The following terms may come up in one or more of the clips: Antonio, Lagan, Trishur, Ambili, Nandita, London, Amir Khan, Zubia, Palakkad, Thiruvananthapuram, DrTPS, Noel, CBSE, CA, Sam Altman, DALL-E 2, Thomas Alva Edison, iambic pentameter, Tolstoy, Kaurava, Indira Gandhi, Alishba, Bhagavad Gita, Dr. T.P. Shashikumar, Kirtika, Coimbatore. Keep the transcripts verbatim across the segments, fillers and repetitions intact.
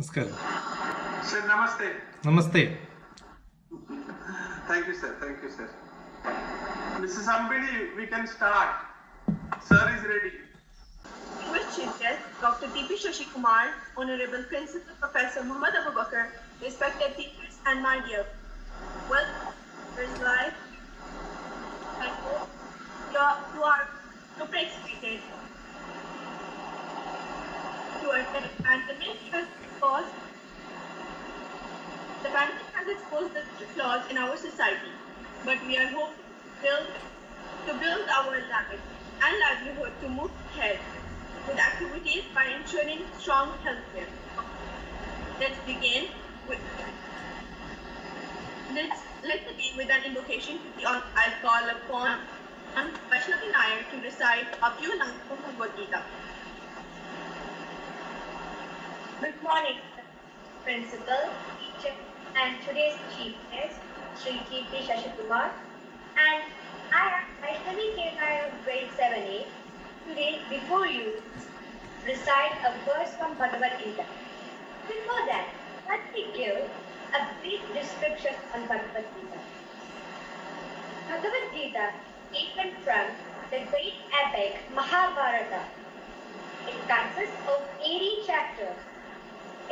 नमस्कार सर। नमस्ते नमस्ते। Thank you, sir. Thank you, sir. Missus Ambili, we can start. Sir is ready. Chief Guest, Doctor T P Shashikumar, Honorable Principal Professor Muhammad Abu Bakar, respected teachers and my dear. Welcome to this life. I hope you are, you are super excited to attend and the next year's course. The pandemic has exposed the flaws in our society, but we are hoping to build, to build our lives and livelihood to move ahead with activities by ensuring strong healthcare. Let's begin with let's let's begin with an invocation to the I call upon and Vaishnavi Nair to recite a few lines from Bhagavad Gita. Good morning, Principal, Teacher, and today's Chief Guest, Shri T P Shashikumar, and I am Vaishnavi Nair of Grade seven A. Today, before you recite a verse from Bhagavad Gita. Before that, let me give a brief description on Bhagavad Gita. Bhagavad Gita taken from the great epic Mahabharata. It consists of eighty chapters.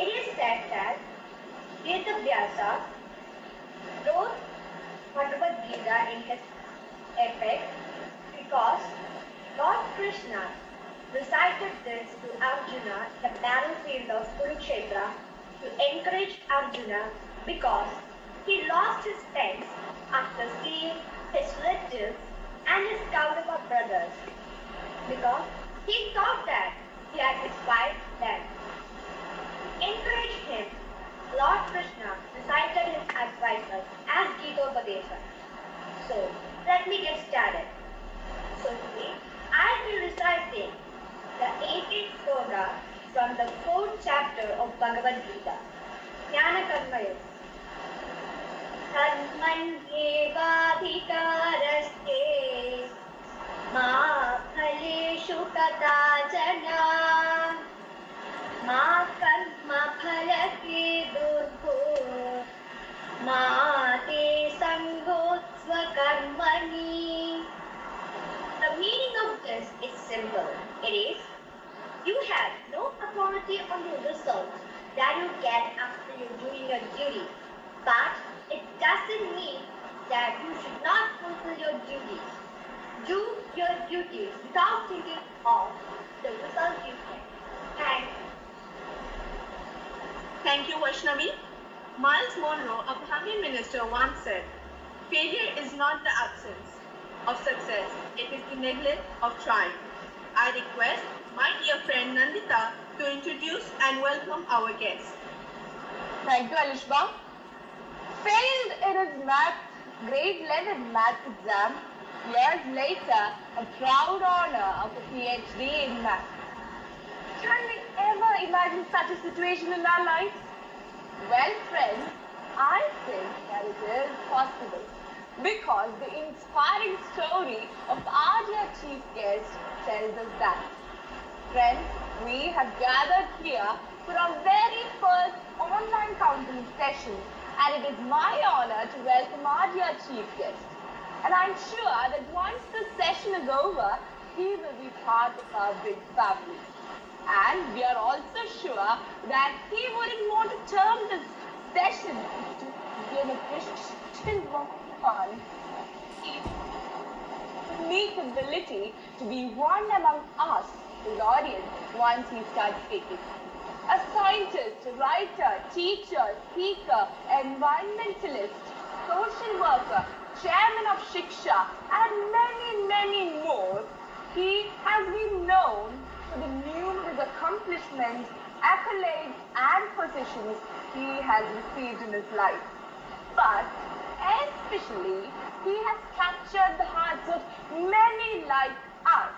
It is said that Ved Vyasa wrote Bhagavad Gita in his epic because Lord Krishna recited this to Arjuna at the battlefield of Kurukshetra to encourage Arjuna because he lost his legs after seeing his relatives and his Kaurava brothers because he thought that he had inspired them. To encourage him, Lord Krishna recited his advices as Gita Upadesha. So, let me get started. So today, I will recite the eighteenth sloka from the fourth chapter of Bhagavad Gita. Jnana Karma Yoga. Karmanyevadhikaraste ma phaleshu kadachana ma karma phalake durgho ma te sangotsva karmani. The meaning of this is simple. It is, you have no authority on the results that you get after you doing your duty. But it doesn't mean that you should not fulfill your duties. Do your duties without thinking of the result you get. Thank you. Thank you, Vaishnavi. Miles Monroe, a Prime Minister, once said, failure is not the absence of success, it is the neglect of trying. I request my dear friend Nandita to introduce and welcome our guest. Thank you, Alishba. Failed in his math, grade eleven math exam, years later, a proud honor of a P H D in math. Can we ever imagine such a situation in our lives? Well, friends, I think that it is possible. Because the inspiring story of our dear Chief Guest tells us that. Friends, we have gathered here for our very first online counseling session, and it is my honor to welcome our dear Chief Guest. And I'm sure that once this session is over, he will be part of our big family. And we are also sure that he wouldn't want to turn this session into being a Christian one. The unique ability to be one among us, his audience, once he starts speaking. A scientist, writer, teacher, speaker, environmentalist, social worker, chairman of Shiksha, and many, many more, he has been known for the numerous accomplishments, accolades, and positions he has received in his life. But especially, he has captured the hearts of many like us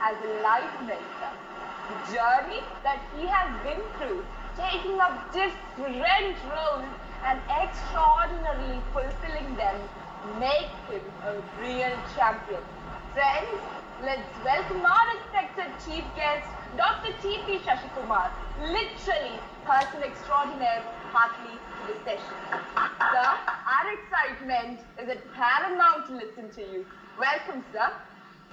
as a life mentor. The journey that he has been through, taking up different roles and extraordinarily fulfilling them, makes him a real champion. Friends, let's welcome our respected Chief Guest, Doctor T P Shashikumar. Shashikumar. Literally, has an extraordinary heartily to this session. Sir, our excitement is at paramount to listen to you. Welcome, sir.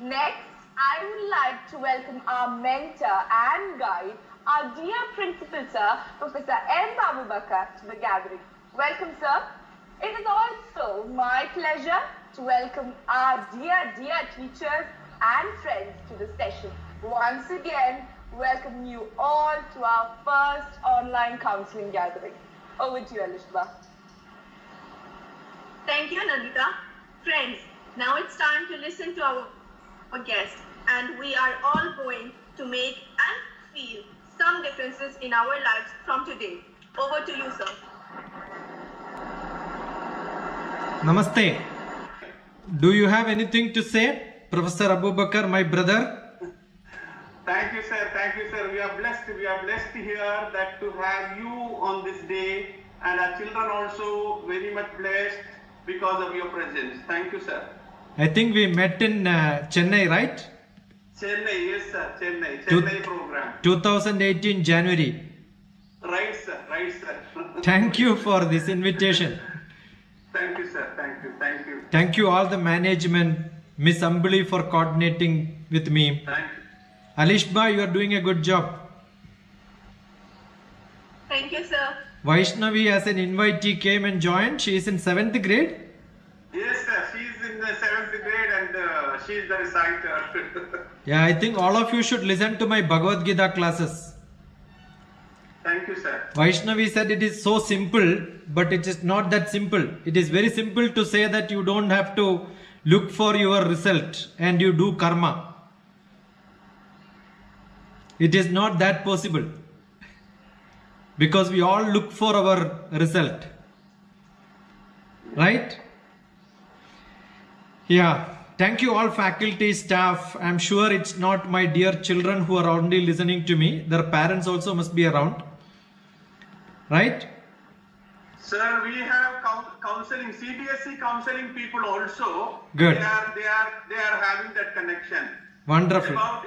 Next, I would like to welcome our mentor and guide, our dear principal, sir, Professor M. Abu Bakar, to the gathering. Welcome, sir. It is also my pleasure to welcome our dear, dear teachers and friends to the session. Once again, welcome you all to our first online counseling gathering. Over to you, Alishba. Thank you, Nandita. Friends, now it's time to listen to our, our guests, and we are all going to make and feel some differences in our lives from today. Over to you, sir. Namaste. Do you have anything to say, Professor Abu Bakar, my brother? Thank you, sir. Thank you, sir. We are blessed. We are blessed here that to have you on this day, and our children also very much blessed because of your presence. Thank you, sir. I think we met in uh, Chennai, right? Chennai, yes, sir. Chennai, Chennai Two program. twenty eighteen January. Right, sir. Right, sir. Thank you for this invitation. Thank you, sir. Thank you. Thank you. Thank you all the management, Miss Ambili for coordinating with me. Thank you. Alishba, you are doing a good job. Thank you, sir. Vaishnavi as an invitee came and joined. She is in seventh grade. Yes, sir. She is in the seventh grade and uh, she is the reciter. Yeah, I think all of you should listen to my Bhagavad Gita classes. Thank you, sir. Vaishnavi said it is so simple, but it is not that simple. It is very simple to say that you don't have to look for your result and you do karma. It is not that possible because we all look for our result, right? Yeah. Thank you all faculty, staff. I'm sure it's not my dear children who are only listening to me. Their parents also must be around, right? Sir, we have counseling, C B S E counseling people also. Good. They are, they are, they are having that connection. Wonderful. About,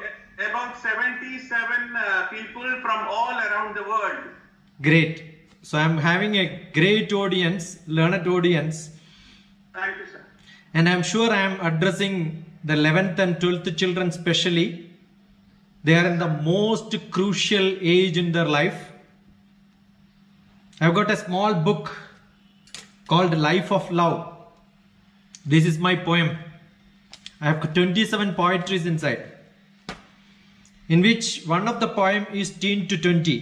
About seventy-seven uh, people from all around the world. Great. So I'm having a great audience, learned audience. Thank you, sir. And I'm sure I'm addressing the eleventh and twelfth children specially. They are in the most crucial age in their life. I've got a small book called Life of Love. This is my poem. I have twenty-seven poetries inside, in which one of the poem is teen to twenty.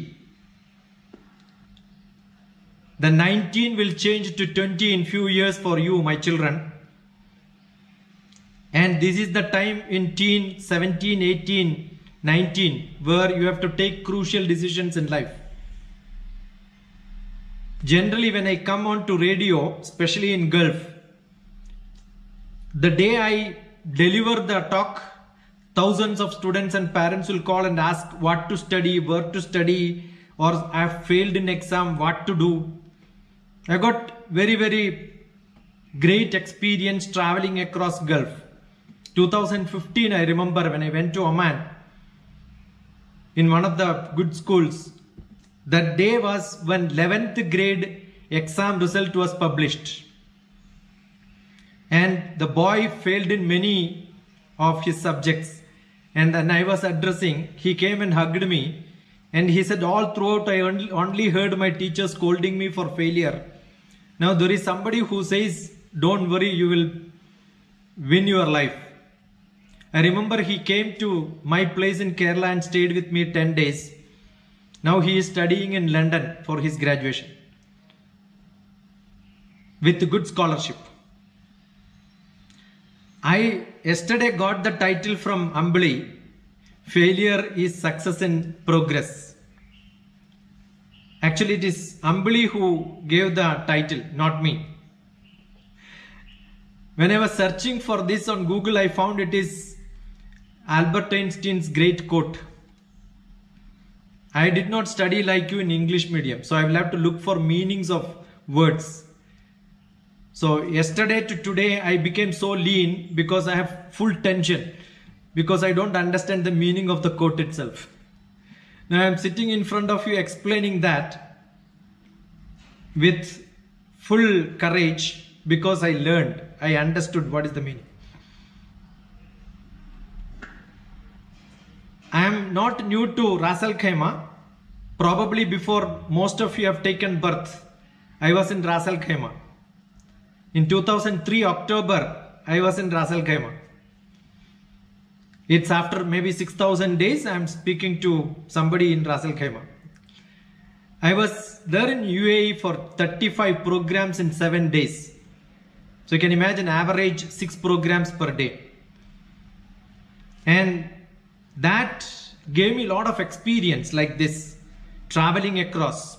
The nineteen will change to twenty in few years for you, my children. And this is the time in teen, seventeen, eighteen, nineteen, where you have to take crucial decisions in life. Generally, when I come on to radio, especially in Gulf, the day I deliver the talk, thousands of students and parents will call and ask what to study, where to study, or I have failed in exam, what to do. I got very, very great experience traveling across Gulf. twenty fifteen, I remember when I went to Oman in one of the good schools. That day was when eleventh grade exam result was published. And the boy failed in many of his subjects, and then I was addressing, he came and hugged me and he said, all throughout I only heard my teacher scolding me for failure. Now there is somebody who says, don't worry, you will win your life. I remember he came to my place in Kerala and stayed with me ten days. Now he is studying in London for his graduation with good scholarship. I yesterday got the title from Ambili, Failure is Success in Progress. Actually, it is Ambili who gave the title, not me. When I was searching for this on Google, I found it is Albert Einstein's great quote. I did not study like you in English medium, so I will have to look for meanings of words. So yesterday to today, I became so lean because I have full tension because I don't understand the meaning of the quote itself. Now I am sitting in front of you explaining that with full courage because I learned, I understood what is the meaning. I am not new to Ras Al Khaimah. Probably before most of you have taken birth, I was in Ras Al Khaimah. In two thousand three October, I was in Ras Al Khaimah. It's after maybe six thousand days I am speaking to somebody in Ras Al Khaimah. I was there in U A E for thirty-five programs in seven days. So you can imagine average six programs per day. And that gave me a lot of experience like this, traveling across.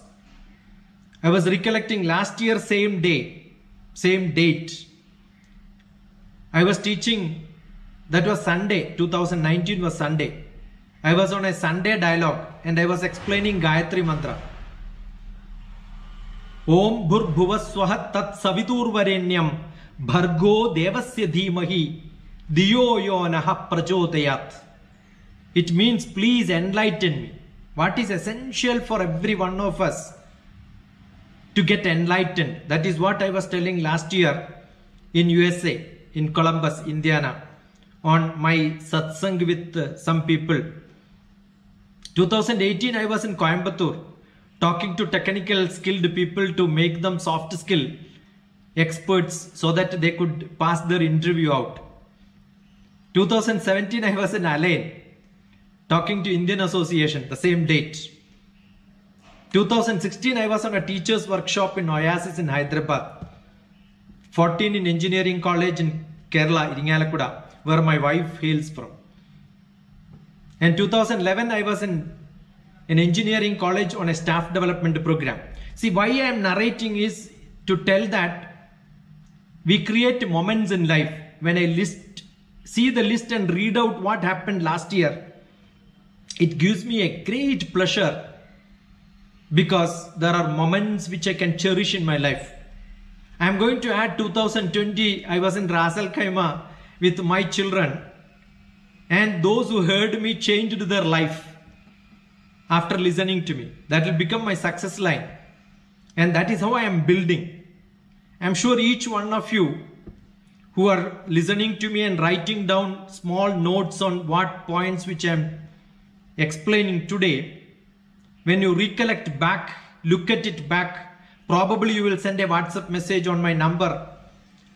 I was recollecting last year same day, same date. I was teaching, that was Sunday, two thousand nineteen was Sunday. I was on a Sunday dialogue and I was explaining Gayatri Mantra. Om Bhur Bhuvaswahat Tat Savitur Varenyam Bhargo Devasya Dhimahi Diyo Yonaha Prajodayat. It means please enlighten me. What is essential for every one of us to get enlightened? That is what I was telling last year in U S A, in Columbus, Indiana, on my satsang with uh, some people. twenty eighteen I was in Coimbatore talking to technical skilled people to make them soft skill experts so that they could pass their interview out. twenty seventeen I was in Alain, talking to Indian Association, the same date. twenty sixteen I was on a teacher's workshop in Oasis in Hyderabad. fourteen in engineering college in Kerala, Iringalakuda, where my wife hails from. And two thousand eleven I was in an engineering college on a staff development program. See, why I am narrating is to tell that we create moments in life. When I list, see the list and read out what happened last year, it gives me a great pleasure because there are moments which I can cherish in my life. I am going to add two thousand twenty, I was in Ras Al Khaimah with my children, and those who heard me changed their life after listening to me. That will become my success line, and that is how I am building. I am sure each one of you who are listening to me and writing down small notes on what points which I am explaining today, when you recollect back, look at it back, probably you will send a WhatsApp message on my number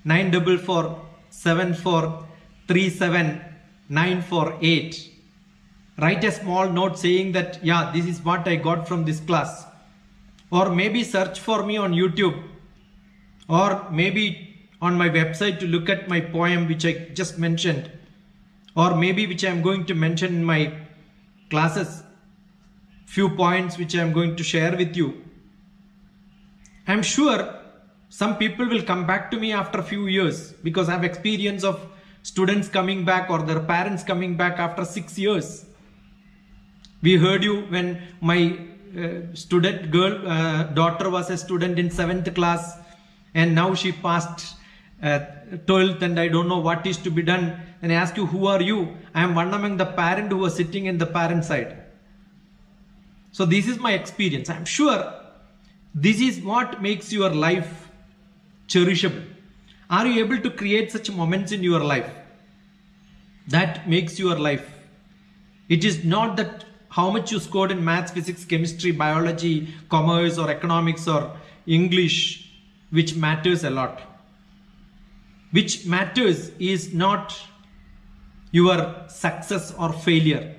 nine four four, seven four three seven, nine four eight. Write a small note saying that, yeah, this is what I got from this class, or maybe search for me on YouTube, or maybe on my website to look at my poem which I just mentioned, or maybe which I am going to mention in my classes, few points which I am going to share with you. I am sure some people will come back to me after a few years because I have experience of students coming back or their parents coming back after six years. We heard you when my uh, student girl uh, daughter was a student in seventh class and now she passed uh, twelfth and I don't know what is to be done. And I ask you, who are you? I am one among the parent who was sitting in the parent side. So this is my experience. I am sure this is what makes your life cherishable. Are you able to create such moments in your life? That makes your life. It is not that how much you scored in maths, physics, chemistry, biology, commerce or economics or English, which matters a lot. Which matters is not your success or failure.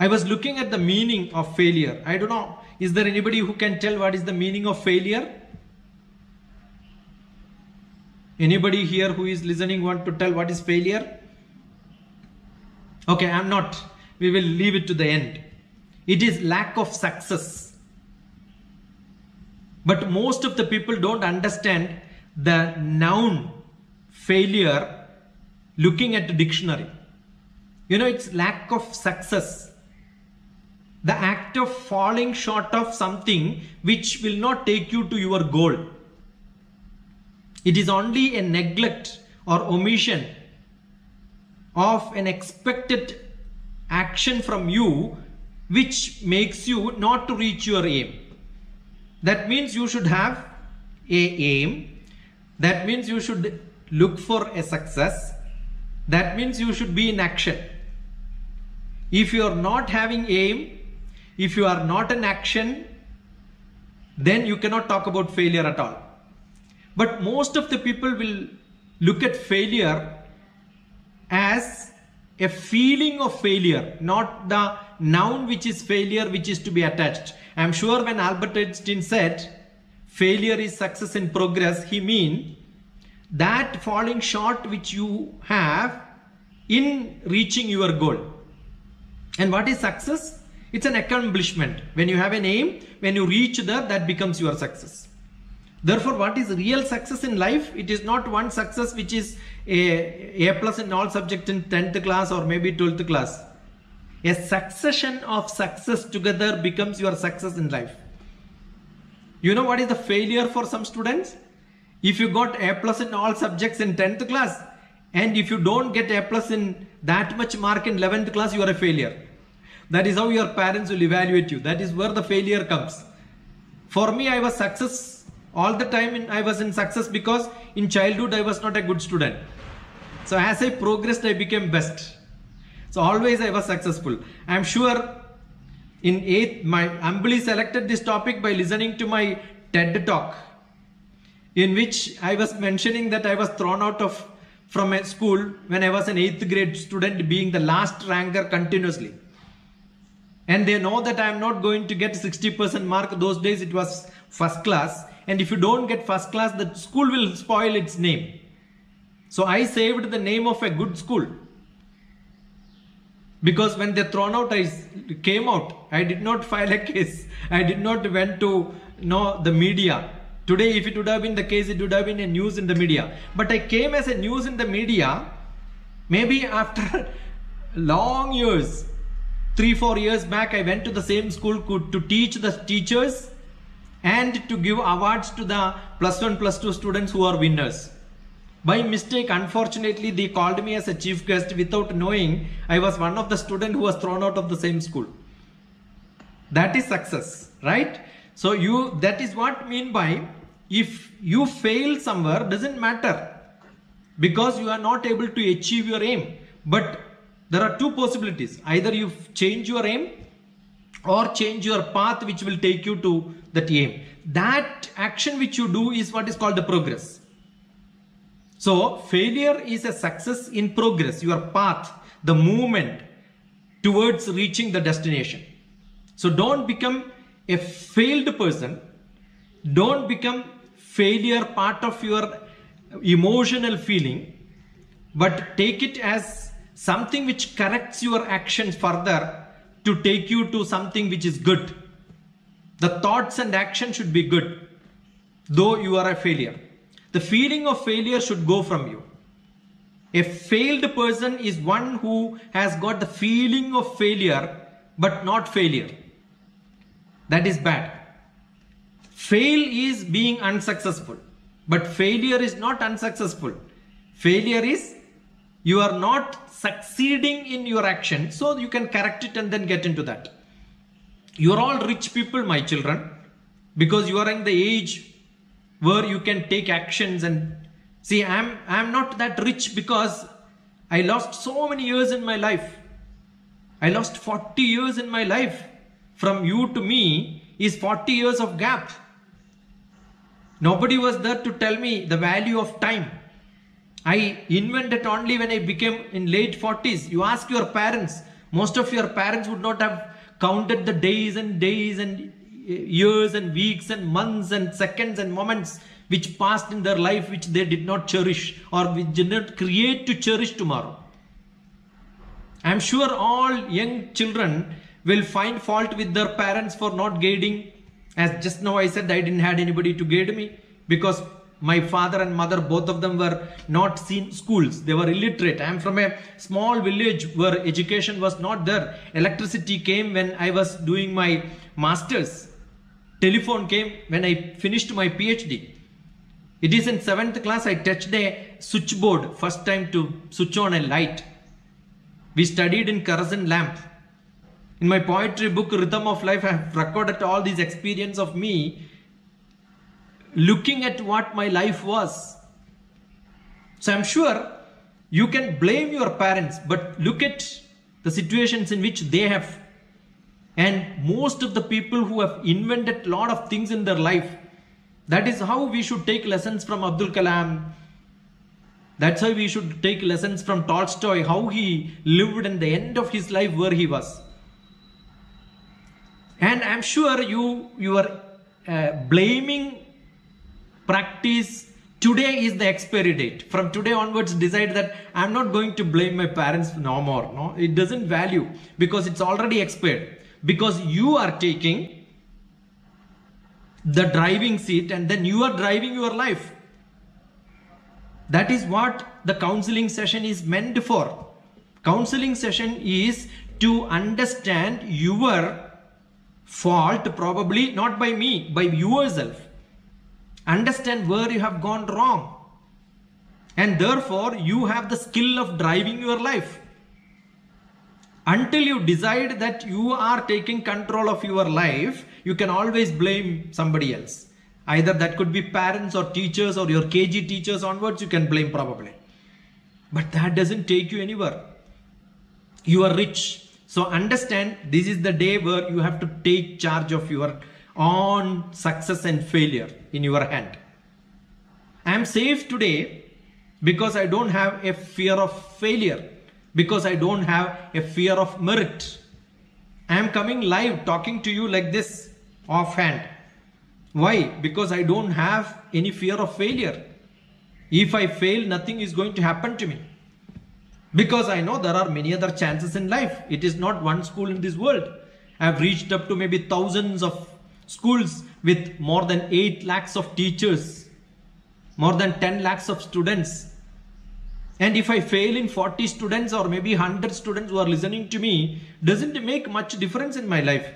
I was looking at the meaning of failure. I don't know, is there anybody who can tell what is the meaning of failure? Anybody here who is listening want to tell what is failure? Okay, I'm not. We will leave it to the end. It is lack of success. But most of the people don't understand the noun failure. Looking at the dictionary, you know, it's lack of success. The act of falling short of something which will not take you to your goal. It is only a neglect or omission of an expected action from you which makes you not to reach your aim. That means you should have a aim. That means you should look for a success. That means you should be in action. If you are not having aim, if you are not in action, then you cannot talk about failure at all. But most of the people will look at failure as a feeling of failure, not the noun which is failure, which is to be attached. I am sure when Albert Einstein said failure is success in progress, he mean that falling short which you have in reaching your goal. And what is success? It's an accomplishment. When you have an aim, when you reach there, that becomes your success. Therefore, what is real success in life? It is not one success which is a A plus in all subjects in tenth class or maybe twelfth class. A succession of success together becomes your success in life. You know what is the failure for some students? If you got A plus in all subjects in tenth class and if you don't get A plus in that much mark in eleventh class, you are a failure. That is how your parents will evaluate you. That is where the failure comes. For me, I was success. All the time in, I was in success because in childhood I was not a good student. So as I progressed, I became best. So always I was successful. I am sure in eighth, my Ambili selected this topic by listening to my TED talk, in which I was mentioning that I was thrown out of from a school when I was an eighth grade student, being the last ranker continuously. And they know that I am not going to get sixty percent mark. Those days it was first class. And if you don't get first class, the school will spoil its name. So I saved the name of a good school. Because when they thrown out, I came out. I did not file a case. I did not went to know the media. Today, if it would have been the case, it would have been a news in the media. But I came as a news in the media, maybe after long years, three, four years back, I went to the same school to teach the teachers and to give awards to the plus one, plus two students who are winners. By mistake, unfortunately, they called me as a chief guest without knowing I was one of the students who was thrown out of the same school. That is success, right? So you, that is what I mean by if you fail somewhere, doesn't matter because you are not able to achieve your aim. But there are two possibilities. Either you change your aim or change your path which will take you to that aim. That action which you do is what is called the progress. So failure is a success in progress, your path, the movement towards reaching the destination. So don't become a failed person. Don't become failure part of your emotional feeling, but take it as something which corrects your actions further to take you to something which is good. The thoughts and action should be good, though you are a failure. The feeling of failure should go from you. A failed person is one who has got the feeling of failure, but not failure. That is bad. Fail is being unsuccessful, but failure is not unsuccessful. Failure is you are not succeeding in your action, so you can correct it and then get into that. You are all rich people, my children, because you are in the age where you can take actions and see. I am I am not that rich because I lost so many years in my life. I lost forty years in my life. From you to me is forty years of gap. Nobody was there to tell me the value of time. I invented only when I became in late forties. You ask your parents, most of your parents would not have counted the days and days and years and weeks and months and seconds and moments which passed in their life, which they did not cherish or which did not create to cherish tomorrow. I'm sure all young children will find fault with their parents for not guiding. As just now I said, I didn't have anybody to guide me because my father and mother, both of them were not seen schools. They were illiterate. I am from a small village where education was not there. Electricity came when I was doing my master's. Telephone came when I finished my PhD. It is in seventh class I touched a switchboard first time to switch on a light. We studied in kerosene lamp. In my poetry book, Rhythm of Life, I have recorded all these experience of me looking at what my life was. So I'm sure you can blame your parents, but look at the situations in which they have. And most of the people who have invented a lot of things in their life, that is how we should take lessons from Abdul Kalam. That's how we should take lessons from Tolstoy, how he lived in the end of his life where he was. And I'm sure you, you are uh, blaming practice. Today is the expiry date. From today onwards, decide that I'm not going to blame my parents no more. No, it doesn't value because it's already expired. Because you are taking the driving seat and then you are driving your life. That is what the counseling session is meant for. Counseling session is to understand your fault, probably not by me, by yourself. Understand where you have gone wrong, and therefore you have the skill of driving your life. Until you decide that you are taking control of your life, you can always blame somebody else. Either that could be parents or teachers or your K G teachers onwards, you can blame probably. But that doesn't take you anywhere. You are rich. So understand, this is the day where you have to take charge of your on success and failure in your hand. I am safe today because I don't have a fear of failure, because I don't have a fear of merit. I am coming live talking to you like this offhand. Why? Because I don't have any fear of failure. If I fail, nothing is going to happen to me. Because I know there are many other chances in life. It is not one school in this world. I have reached up to maybe thousands of schools with more than eight lakhs of teachers, more than ten lakhs of students. And if I fail in forty students or maybe one hundred students who are listening to me, doesn't make much difference in my life.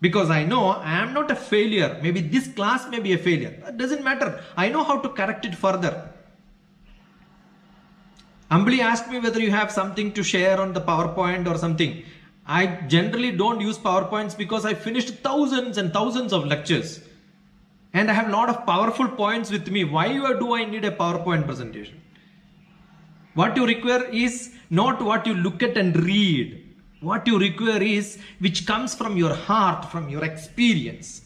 Because I know I am not a failure. Maybe this class may be a failure. That doesn't matter. I know how to correct it further. Ambili asked me whether you have something to share on the PowerPoint or something. I generally don't use PowerPoints because I finished thousands and thousands of lectures. And I have a lot of powerful points with me. Why do I need a PowerPoint presentation? What you require is not what you look at and read. What you require is which comes from your heart, from your experience.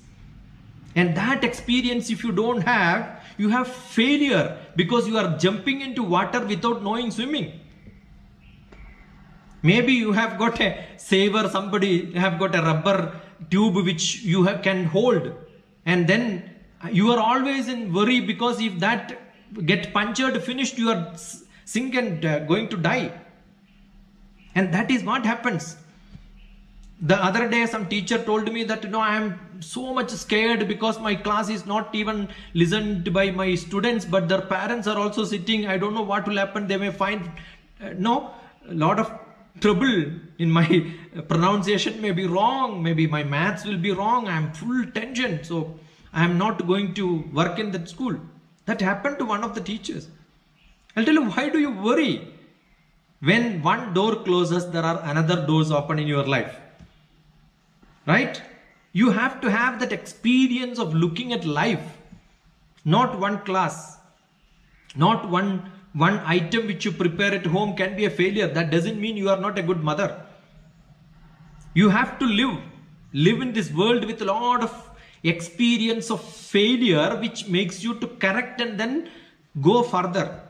And that experience, if you don't have, you have failure because you are jumping into water without knowing swimming. Maybe you have got a saver, somebody have got a rubber tube which you have, can hold. And then you are always in worry because if that get punctured, finished, you are sink and uh, going to die. And that is what happens. The other day, some teacher told me that, you know, I am so much scared because my class is not even listened by my students, but their parents are also sitting. I don't know what will happen. They may find, uh, no, a lot of trouble in my pronunciation may be wrong. Maybe my maths will be wrong. I am full tension. So I am not going to work in that school. That happened to one of the teachers. I'll tell you, why do you worry? When one door closes, there are another doors open in your life, right? You have to have that experience of looking at life, not one class, not one, one item which you prepare at home can be a failure. That doesn't mean you are not a good mother. You have to live, live in this world with a lot of experience of failure, which makes you to correct and then go further.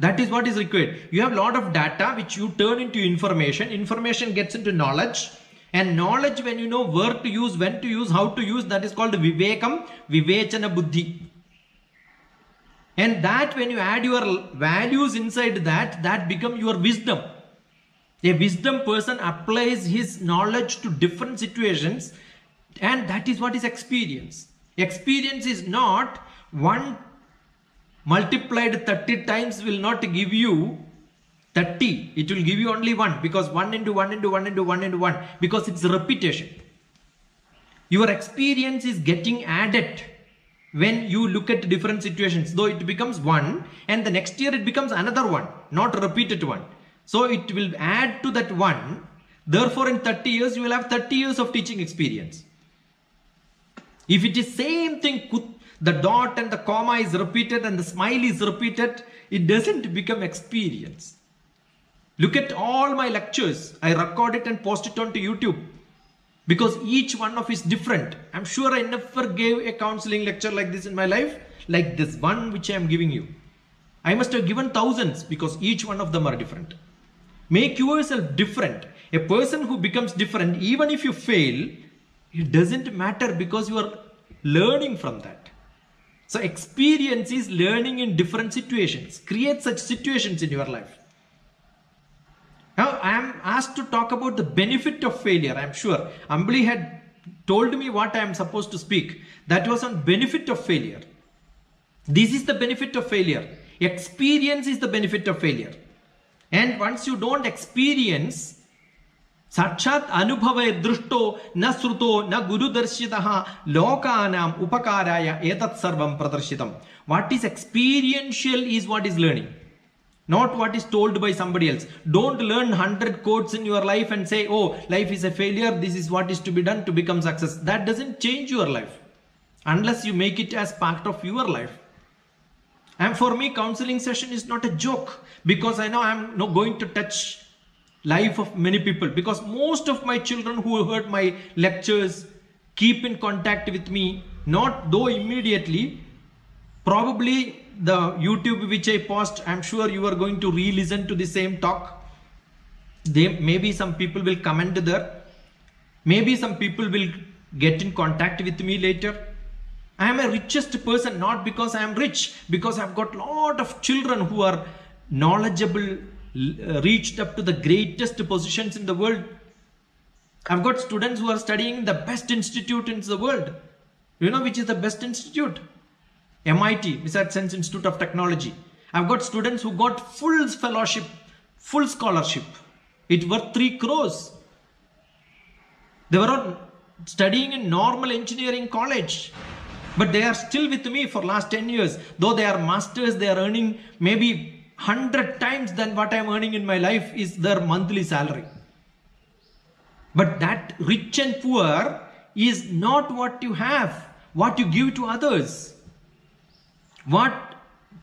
That is what is required. You have a lot of data which you turn into information. Information gets into knowledge. And knowledge, when you know where to use, when to use, how to use, that is called vivekam, vivechana buddhi. And that when you add your values inside that, that becomes your wisdom. A wisdom person applies his knowledge to different situations. And that is what is experience. Experience is not one multiplied thirty times will not give you thirty. It will give you only one, because one into one into one into one into one, because it's repetition. Your experience is getting added when you look at different situations. Though it becomes one, and the next year it becomes another one, not repeated one. So it will add to that one. Therefore, in thirty years, you will have thirty years of teaching experience. If it is same thing, the dot and the comma is repeated and the smile is repeated, it doesn't become experience. Look at all my lectures. I record it and post it onto YouTube because each one of is different. I'm sure I never gave a counseling lecture like this in my life, like this one which I am giving you. I must have given thousands because each one of them are different. Make yourself different. A person who becomes different, even if you fail, it doesn't matter because you are learning from that. So experience is learning in different situations. Create such situations in your life. Now I am asked to talk about the benefit of failure. I am sure Ambili had told me what I am supposed to speak. That was on benefit of failure. This is the benefit of failure. Experience is the benefit of failure. And once you don't experience, Sachat Anubhavay Drushto Na Sruto Na Guru Darshitaha Lokanam Upakaraya Etat Sarvam Pradarshidam. What is experiential is what is learning, not what is told by somebody else. Don't learn one hundred quotes in your life and say, oh, life is a failure. This is what is to be done to become success. That doesn't change your life unless you make it as part of your life. And for me, counseling session is not a joke because I know I'm not going to touch life of many people because most of my children who heard my lectures keep in contact with me, not though immediately. Probably the YouTube which I post, I'm sure you are going to re-listen to the same talk. They, maybe some people will comment there. Maybe some people will get in contact with me later. I am a richest person, not because I am rich, because I've got a lot of children who are knowledgeable, reached up to the greatest positions in the world. I've got students who are studying in the best institute in the world. You know which is the best institute? M I T, Massachusetts Institute of Technology. I've got students who got full fellowship, full scholarship. It worth three crores. They were all studying in normal engineering college. But they are still with me for last ten years. Though they are masters, they are earning maybe one hundred times than what I am earning in my life is their monthly salary. But that rich and poor is not what you have, what you give to others. What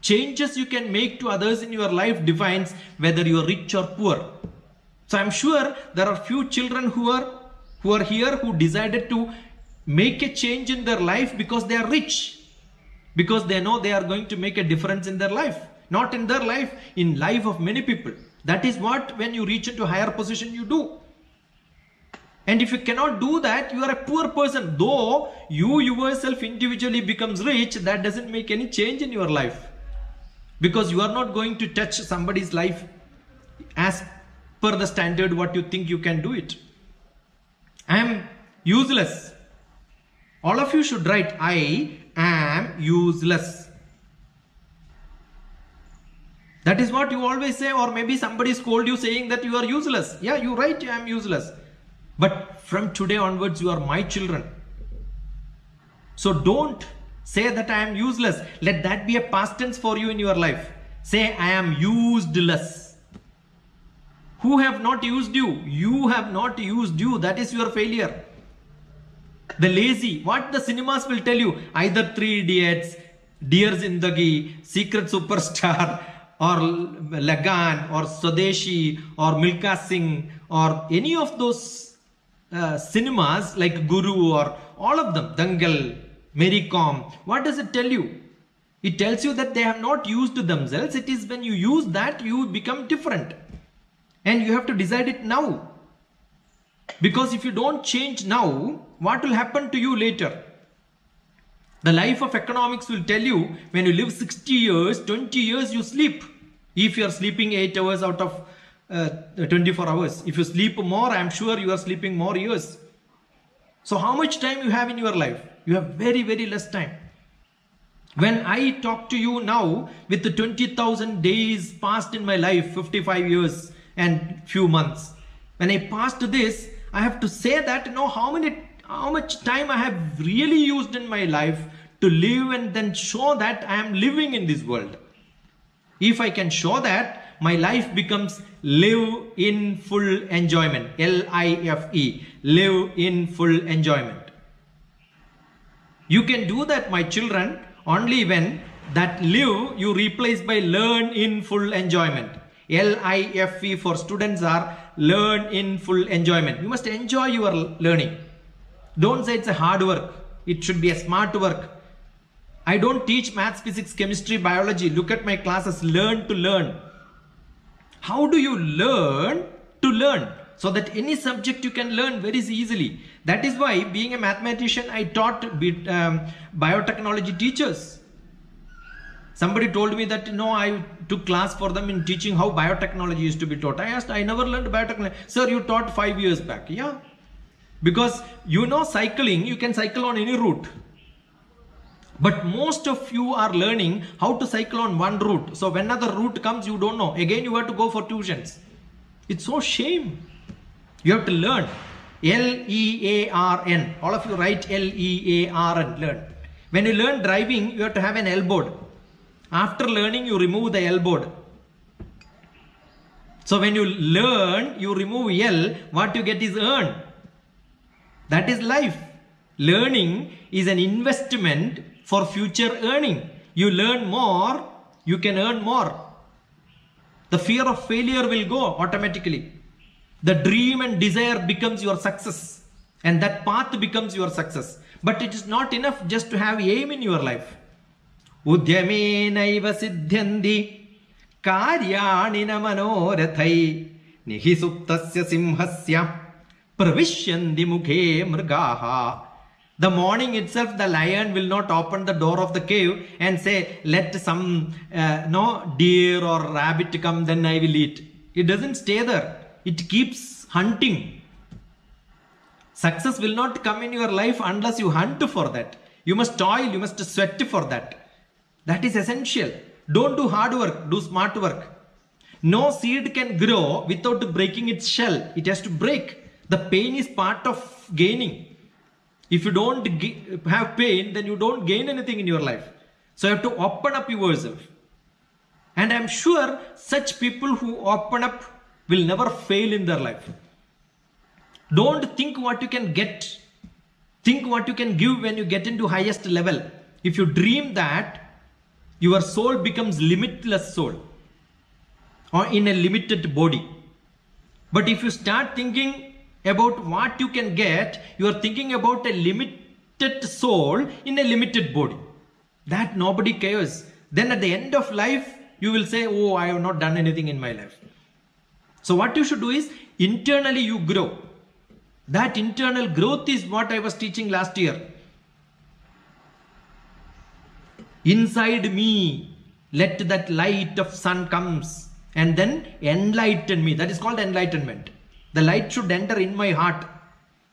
changes you can make to others in your life defines whether you are rich or poor. So I'm sure there are few children who are, who are here who decided to make a change in their life because they are rich, because they know they are going to make a difference in their life, not in their life, in life of many people. That is what when you reach into higher position you do. And if you cannot do that, you are a poor person. Though you yourself individually becomes rich, that doesn't make any change in your life because you are not going to touch somebody's life as per the standard what you think you can do it. I am useless. All of you should write, I am useless. That is what you always say, or maybe somebody scold you saying that you are useless. Yeah, you write, I am useless. But from today onwards, you are my children. So don't say that I am useless. Let that be a past tense for you in your life. Say, I am useless. Who have not used you? You have not used you. That is your failure. The lazy, what the cinemas will tell you, either Three Idiots, Dear Zindagi, Secret Superstar, or Lagan, or Swadeshi, or Milka Singh, or any of those uh, cinemas like Guru, or all of them, Dangal, Mericom, what does it tell you? It tells you that they have not used themselves. It is when you use that, you become different. And you have to decide it now. Because if you don't change now, what will happen to you later? The life of economics will tell you when you live sixty years, twenty years you sleep. If you are sleeping eight hours out of uh, twenty-four hours. If you sleep more, I am sure you are sleeping more years. So how much time you have in your life? You have very, very less time. When I talk to you now with the twenty thousand days passed in my life, fifty-five years and few months. When I pass to this, I have to say that, you know, how many, how much time I have really used in my life to live and then show that I am living in this world. If I can show that, my life becomes live in full enjoyment. L I F E, live in full enjoyment. You can do that, my children, only when that live you replace by learn in full enjoyment. L I F E for students are learn in full enjoyment. You must enjoy your learning. Don't say it's a hard work. It should be a smart work. I don't teach maths, physics, chemistry, biology. Look at my classes. Learn to learn. How do you learn to learn? So that any subject you can learn very easily. That is why, being a mathematician, I taught um, biotechnology teachers. Somebody told me that, you know, I took class for them in teaching how biotechnology used to be taught. I asked, I never learned biotechnology. Sir, you taught five years back. Yeah. Because, you know, cycling, you can cycle on any route. But most of you are learning how to cycle on one route. So when another route comes, you don't know. Again, you have to go for tuitions. It's so shame. You have to learn. L E A R N. All of you write L E A R N. Learn. When you learn driving, you have to have an L board. After learning, you remove the L board. So when you learn, you remove L. What you get is earn. That is life. Learning is an investment for future earning. You learn more, you can earn more. The fear of failure will go automatically. The dream and desire becomes your success. And that path becomes your success. But it is not enough just to have aim in your life. Udyame naiva siddhyandi karyani na manorathai nihi suptasya simhasya pravishyandi mukhe mrigaha. The morning itself, the lion will not open the door of the cave and say, let some uh, no deer or rabbit come, then I will eat. It doesn't stay there. It keeps hunting. Success will not come in your life unless you hunt for that. You must toil, you must sweat for that. That is essential. Don't do hard work, do smart work. No seed can grow without breaking its shell. It has to break. The pain is part of gaining. If you don't have pain, then you don't gain anything in your life. So you have to open up yourself. And I am sure such people who open up will never fail in their life. Don't think what you can get. Think what you can give when you get into highest level. If you dream that, your soul becomes limitless soul or in a limited body. But if you start thinking about what you can get, you are thinking about a limited soul in a limited body. That nobody cares. Then at the end of life, you will say, oh, I have not done anything in my life. So what you should do is internally you grow. That internal growth is what I was teaching last year. Inside me, let that light of sun comes and then enlighten me. That is called enlightenment. The light should enter in my heart.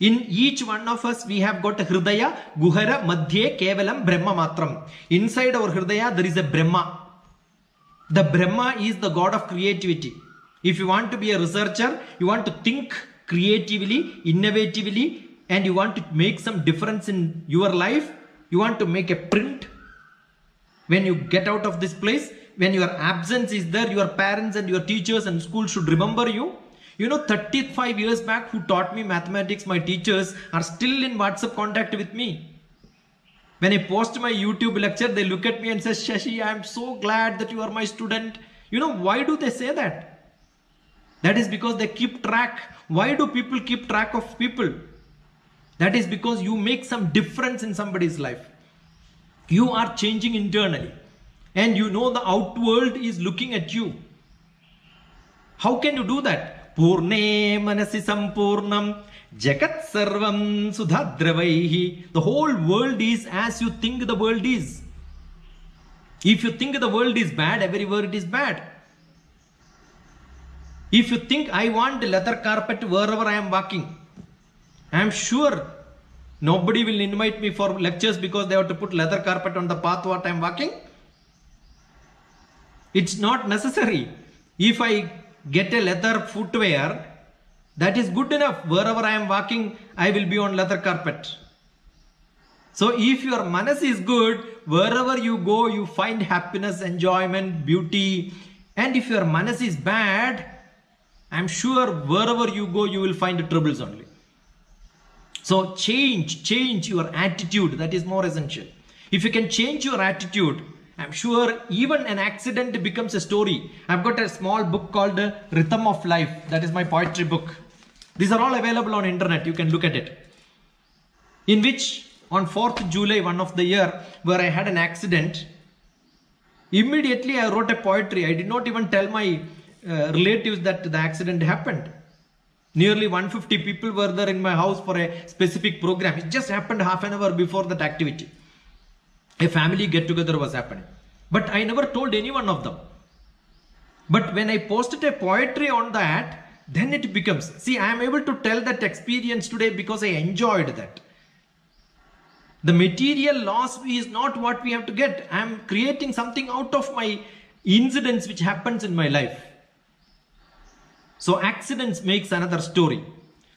In each one of us, we have got a Hridaya, Guhara, Madhye, Kevalam, Brahma Matram. Inside our Hridaya, there is a Brahma. The Brahma is the God of creativity. If you want to be a researcher, you want to think creatively, innovatively, and you want to make some difference in your life, you want to make a print. When you get out of this place, when your absence is there, your parents and your teachers and school should remember you. You know, thirty-five years back who taught me mathematics, my teachers are still in WhatsApp contact with me. When I post my YouTube lecture, they look at me and say, Shashi, I am so glad that you are my student. You know, why do they say that? That is because they keep track. Why do people keep track of people? That is because you make some difference in somebody's life. You are changing internally. And you know the outworld is looking at you. How can you do that? Purne manasi sampurnam jagat sarvam sudhadravaihi. The whole world is as you think the world is. If you think the world is bad, everywhere it is bad. If you think I want leather carpet wherever I am walking, I am sure nobody will invite me for lectures because they have to put leather carpet on the path what I am walking. It's not necessary. If I get a leather footwear, that is good enough. Wherever I am walking, I will be on leather carpet. So if your manas is good, wherever you go, you find happiness, enjoyment, beauty, And if your manas is bad, I am sure wherever you go, you will find troubles only. So change, change your attitude. That is more essential. If you can change your attitude, I'm sure even an accident becomes a story. I've got a small book called Rhythm of Life. That is my poetry book. These are all available on internet. You can look at it. In which on fourth July, one of the year where I had an accident, immediately I wrote a poetry. I did not even tell my uh, relatives that the accident happened. Nearly one hundred fifty people were there in my house for a specific program. It just happened half an hour before that activity. A family get-together was happening. But I never told any one of them. But when I posted a poetry on that, then it becomes... See, I am able to tell that experience today because I enjoyed that. The material loss is not what we have to get. I am creating something out of my incidents which happens in my life. So accidents makes another story.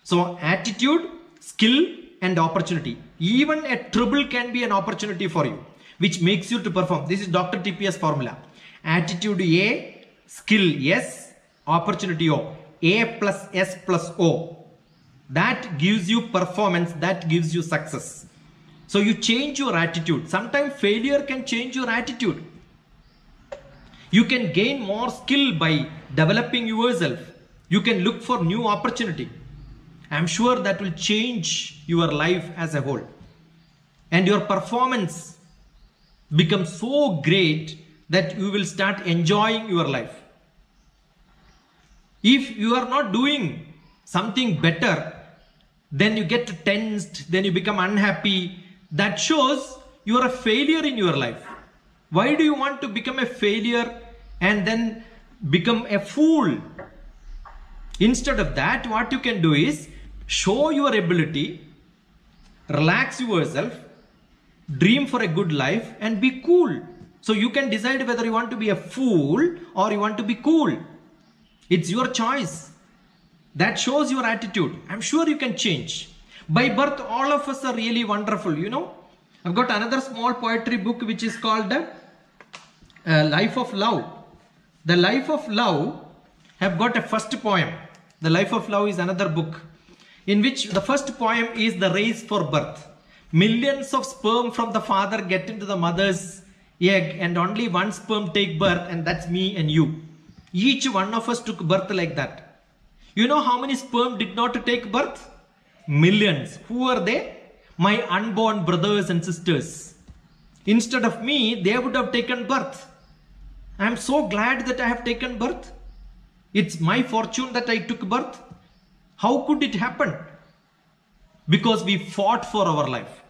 So attitude, skill, and opportunity. Even a trouble can be an opportunity for you, which makes you to perform. This is Doctor T P's formula. Attitude A, skill S, opportunity O. A plus S plus O. That gives you performance, that gives you success. So you change your attitude. Sometimes failure can change your attitude. You can gain more skill by developing yourself. You can look for new opportunity. I'm sure that will change your life as a whole. And your performance becomes so great that you will start enjoying your life. If you are not doing something better, then you get tensed, then you become unhappy. That shows you are a failure in your life. Why do you want to become a failure and then become a fool? Instead of that, what you can do is show your ability, relax yourself, dream for a good life and be cool. So you can decide whether you want to be a fool or you want to be cool. It's your choice. That shows your attitude. I'm sure you can change. By birth, all of us are really wonderful, you know. I've got another small poetry book which is called uh, Life of Love. The Life of Love, I've got a first poem. The Life of Love is another book, in which the first poem is the race for birth. Millions of sperm from the father get into the mother's egg and only one sperm take birth, and that's me and you. Each one of us took birth like that. You know how many sperm did not take birth? Millions. Who are they? My unborn brothers and sisters. Instead of me, they would have taken birth. I am so glad that I have taken birth. It's my fortune that I took birth. How could it happen? Because we fought for our life.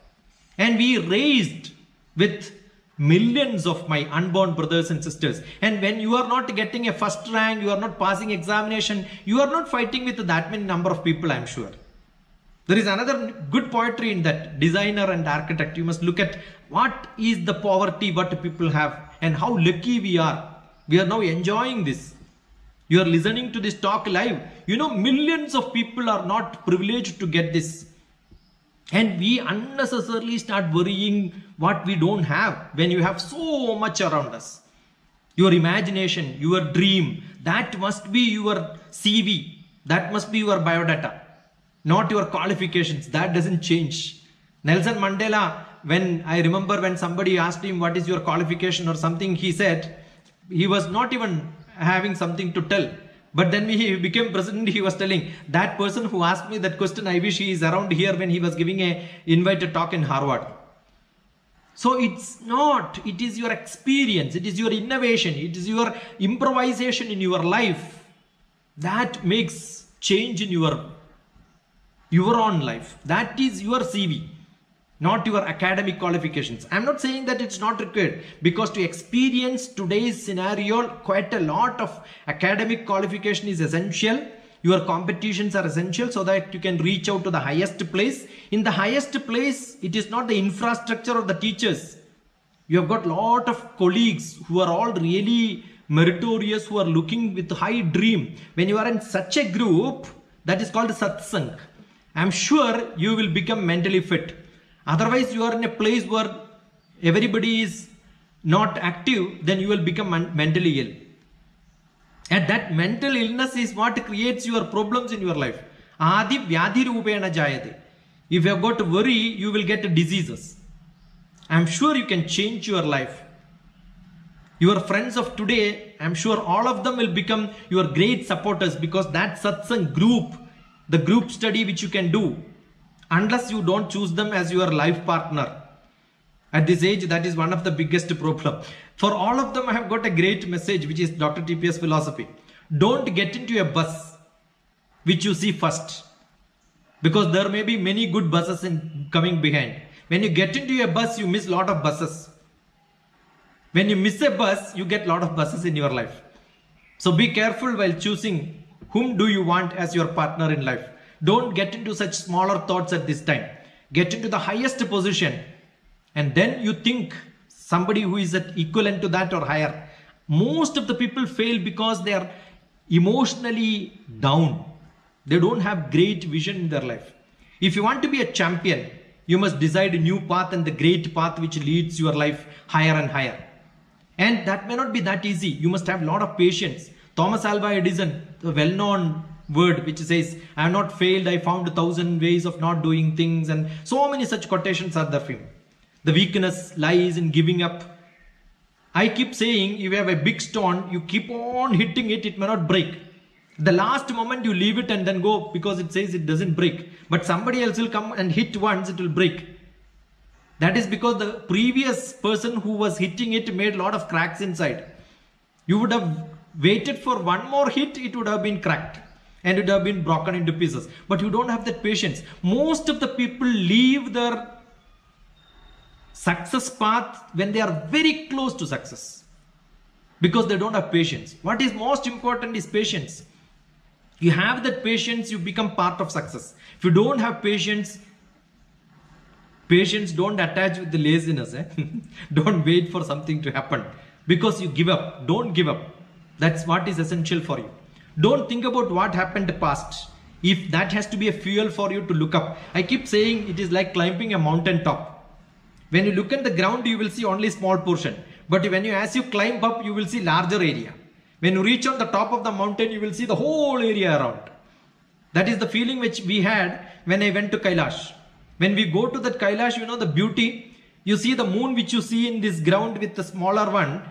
And we raised with millions of my unborn brothers and sisters. And when you are not getting a first rank, you are not passing examination, you are not fighting with that many number of people, I'm sure. There is another good poetry in that, Designer and Architect. You must look at what is the poverty, what people have and how lucky we are. We are now enjoying this. You are listening to this talk live. You know, millions of people are not privileged to get this. And we unnecessarily start worrying what we don't have when you have so much around us. Your imagination, your dream, that must be your C V. That must be your biodata, not your qualifications. That doesn't change. Nelson Mandela, when I remember when somebody asked him, what is your qualification or something, he said, he was not even having something to tell. But then when he became president, he was telling, that person who asked me that question, I wish he is around here when he was giving a invited talk in Harvard. So it's not, it is your experience, it is your innovation, it is your improvisation in your life. That makes change in your, your own life. That is your C V, not your academic qualifications. I'm not saying that it's not required, because to experience today's scenario, quite a lot of academic qualification is essential. Your competitions are essential so that you can reach out to the highest place. In the highest place, it is not the infrastructure of the teachers. You have got a lot of colleagues who are all really meritorious, who are looking with high dream. When you are in such a group, that is called satsang. I'm sure you will become mentally fit. Otherwise, you are in a place where everybody is not active, then you will become mentally ill. And that mental illness is what creates your problems in your life. Adi vyadhi rupena jayate. If you have got to worry, you will get diseases. I am sure you can change your life. Your friends of today, I am sure all of them will become your great supporters, because that satsang group, the group study which you can do, unless you don't choose them as your life partner. At this age, that is one of the biggest problem. For all of them, I have got a great message, which is Doctor T P S philosophy. Don't get into a bus which you see first, because there may be many good buses in coming behind. When you get into a bus, you miss a lot of buses. When you miss a bus, you get a lot of buses in your life. So be careful while choosing whom do you want as your partner in life. Don't get into such smaller thoughts at this time. Get into the highest position, and then you think somebody who is at equivalent to that or higher. Most of the people fail because they are emotionally down. They don't have great vision in their life. If you want to be a champion, you must decide a new path, and the great path which leads your life higher and higher. And that may not be that easy. You must have a lot of patience. Thomas Alva Edison, the well-known word which says, I have not failed, I found a thousand ways of not doing things, and so many such quotations are there for him. The weakness lies in giving up. I keep saying, if you have a big stone, you keep on hitting it, it may not break. The last moment you leave it and then go, because it says it doesn't break. But somebody else will come and hit once, it will break. That is because the previous person who was hitting it made a lot of cracks inside. You would have waited for one more hit, it would have been cracked and it would have been broken into pieces. But you don't have that patience. Most of the people leave their success path when they are very close to success, because they don't have patience. What is most important is patience. You have that patience, you become part of success. If you don't have patience, patience don't attach with the laziness. Eh? Don't wait for something to happen because you give up. Don't give up. That's what is essential for you. Don't think about what happened in the past. If that has to be a fuel for you to look up. I keep saying it is like climbing a mountain top. When you look at the ground, you will see only small portion. But when you, as you climb up, you will see larger area. When you reach on the top of the mountain, you will see the whole area around. That is the feeling which we had when I went to Kailash. When we go to that Kailash, you know the beauty. You see the moon which you see in this ground with the smaller one.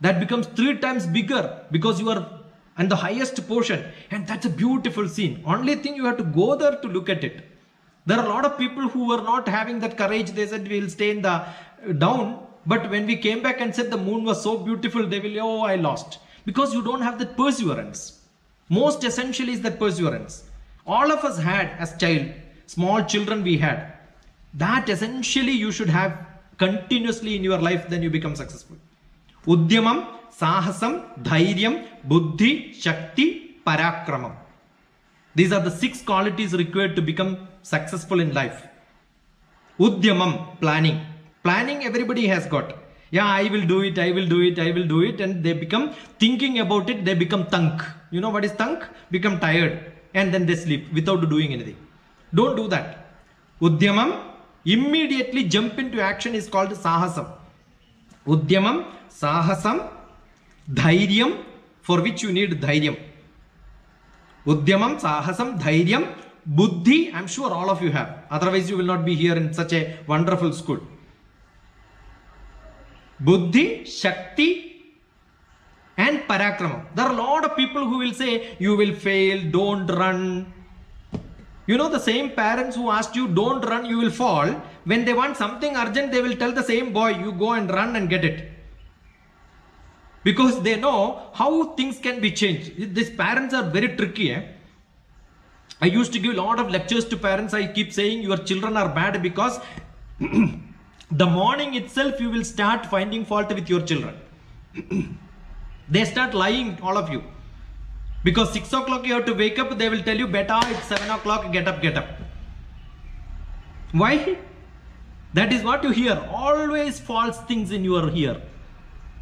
That becomes three times bigger because you are on the highest portion. And that's a beautiful scene. Only thing, you have to go there to look at it. There are a lot of people who were not having that courage. They said, we will stay in the down. But when we came back and said the moon was so beautiful, they will, oh, I lost. Because you don't have that perseverance. Most essential is that perseverance. All of us had as child, small children we had. That essentially you should have continuously in your life, then you become successful. Udyamam, sahasam, dhairyam, buddhi, shakti, parakramam. These are the six qualities required to become successful in life. Udyamam, planning. Planning everybody has got. Yeah, I will do it, I will do it, I will do it. And they become thinking about it, they become tank. You know what is tank? Become tired. And then they sleep without doing anything. Don't do that. Udyamam, immediately jump into action, is called sahasam. Udyamam, sahasam, dhairyam, for which you need dhairyam. Udyamam, sahasam, dhairyam, buddhi, I'm sure all of you have. Otherwise you will not be here in such a wonderful school. Buddhi, Shakti and Parakramam. There are a lot of people who will say, you will fail, don't run. You know the same parents who asked you, don't run, you will fall. When they want something urgent, they will tell the same boy, you go and run and get it. Because they know how things can be changed. These parents are very tricky. Eh? I used to give a lot of lectures to parents. I keep saying your children are bad because the morning itself, you will start finding fault with your children. They start lying, all of you. Because six o'clock you have to wake up, they will tell you, beta, it's seven o'clock, get up, get up. Why? That is what you hear. Always false things in your ear.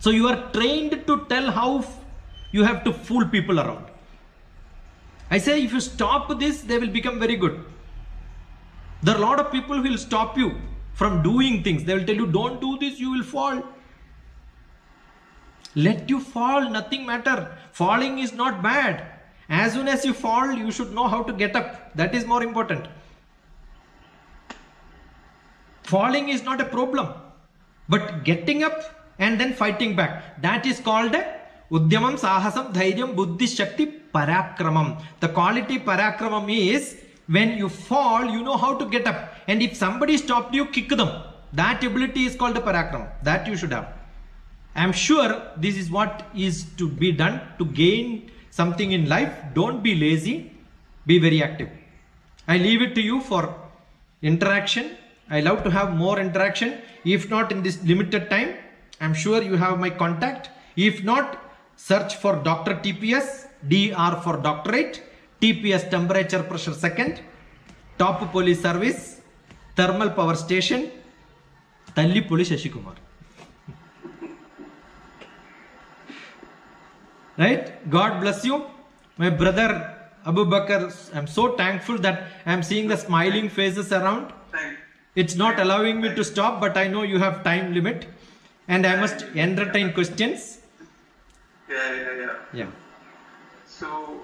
So you are trained to tell how you have to fool people around. I say, if you stop this, they will become very good. There are a lot of people who will stop you from doing things. They will tell you, don't do this, you will fall. Let you fall, nothing matter. Falling is not bad. As soon as you fall, you should know how to get up. That is more important. Falling is not a problem. But getting up and then fighting back, that is called Udyamam, Sahasam, Dhairyam, Buddhi, Shakti, Parakramam. The quality Parakramam is when you fall, you know how to get up. And if somebody stopped you, kick them. That ability is called the Parakram. That you should have. I am sure this is what is to be done to gain something in life. Don't be lazy. Be very active. I leave it to you for interaction. I love to have more interaction. If not in this limited time, I am sure you have my contact. If not, search for Doctor T P S, D R for doctorate, T P S temperature pressure second, top police service, thermal power station, Talli Police Shashikumar. Right? God bless you. My brother Abu Bakar, I'm so thankful that I'm seeing the smiling faces around. It's not allowing me to stop, but I know you have time limit and I must entertain questions. Yeah, yeah, yeah. Yeah. So,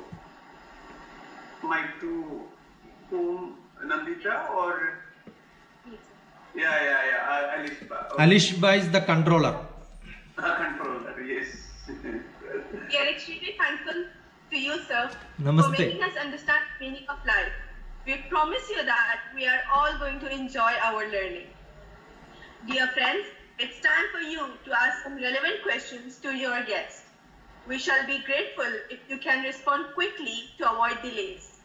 my two, whom, Nandita or? Yeah, yeah, yeah. Alishba. Okay. Alishba is the controller. The controller, yes. We are extremely thankful to you, sir, Namaste. For making us understand the meaning of life. We promise you that we are all going to enjoy our learning. Dear friends, it's time for you to ask some relevant questions to your guests. We shall be grateful if you can respond quickly to avoid delays.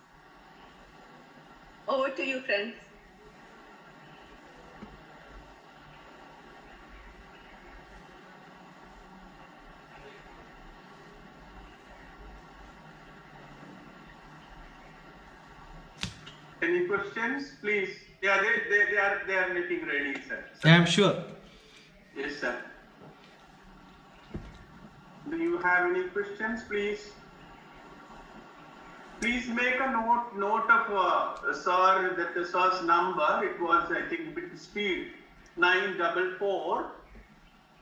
Over to you, friends. Any questions, please? Yeah, they, they, they are they are making ready, sir. sir. I am sure. Yes, sir. Do you have any questions, please? Please make a note note of uh, sir that the sir's number. It was, I think, bit speed nine double four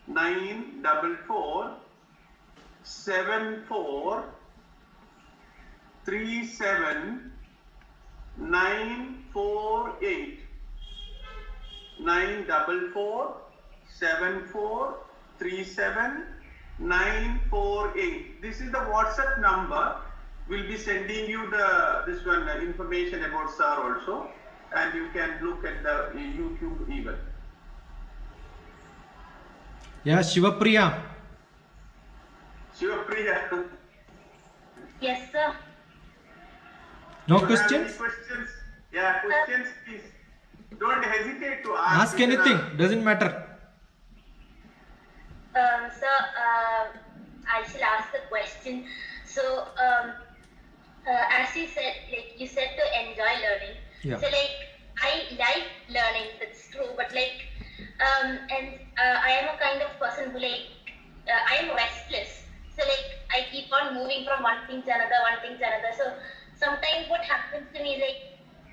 nine double four seven four three seven. nine four eight nine double four seven four three seven nine four eight. This is the WhatsApp number. We'll be sending you the this one uh, information about sir also, and you can look at the uh, YouTube even. Yeah, Shivapriya. Shivapriya. Yes, sir. No questions? questions? Yeah, questions, please. Don't hesitate to ask. Ask anything. Are... Doesn't matter. Um, so, uh, I shall ask the question. So, um, uh, as you said, like you said to enjoy learning. Yeah. So, like, I like learning. That's true. But, like, um, and uh, I am a kind of person who, like, uh, I am restless. So, like, I keep on moving from one thing to another, one thing to another. So, sometimes what happens to me, like,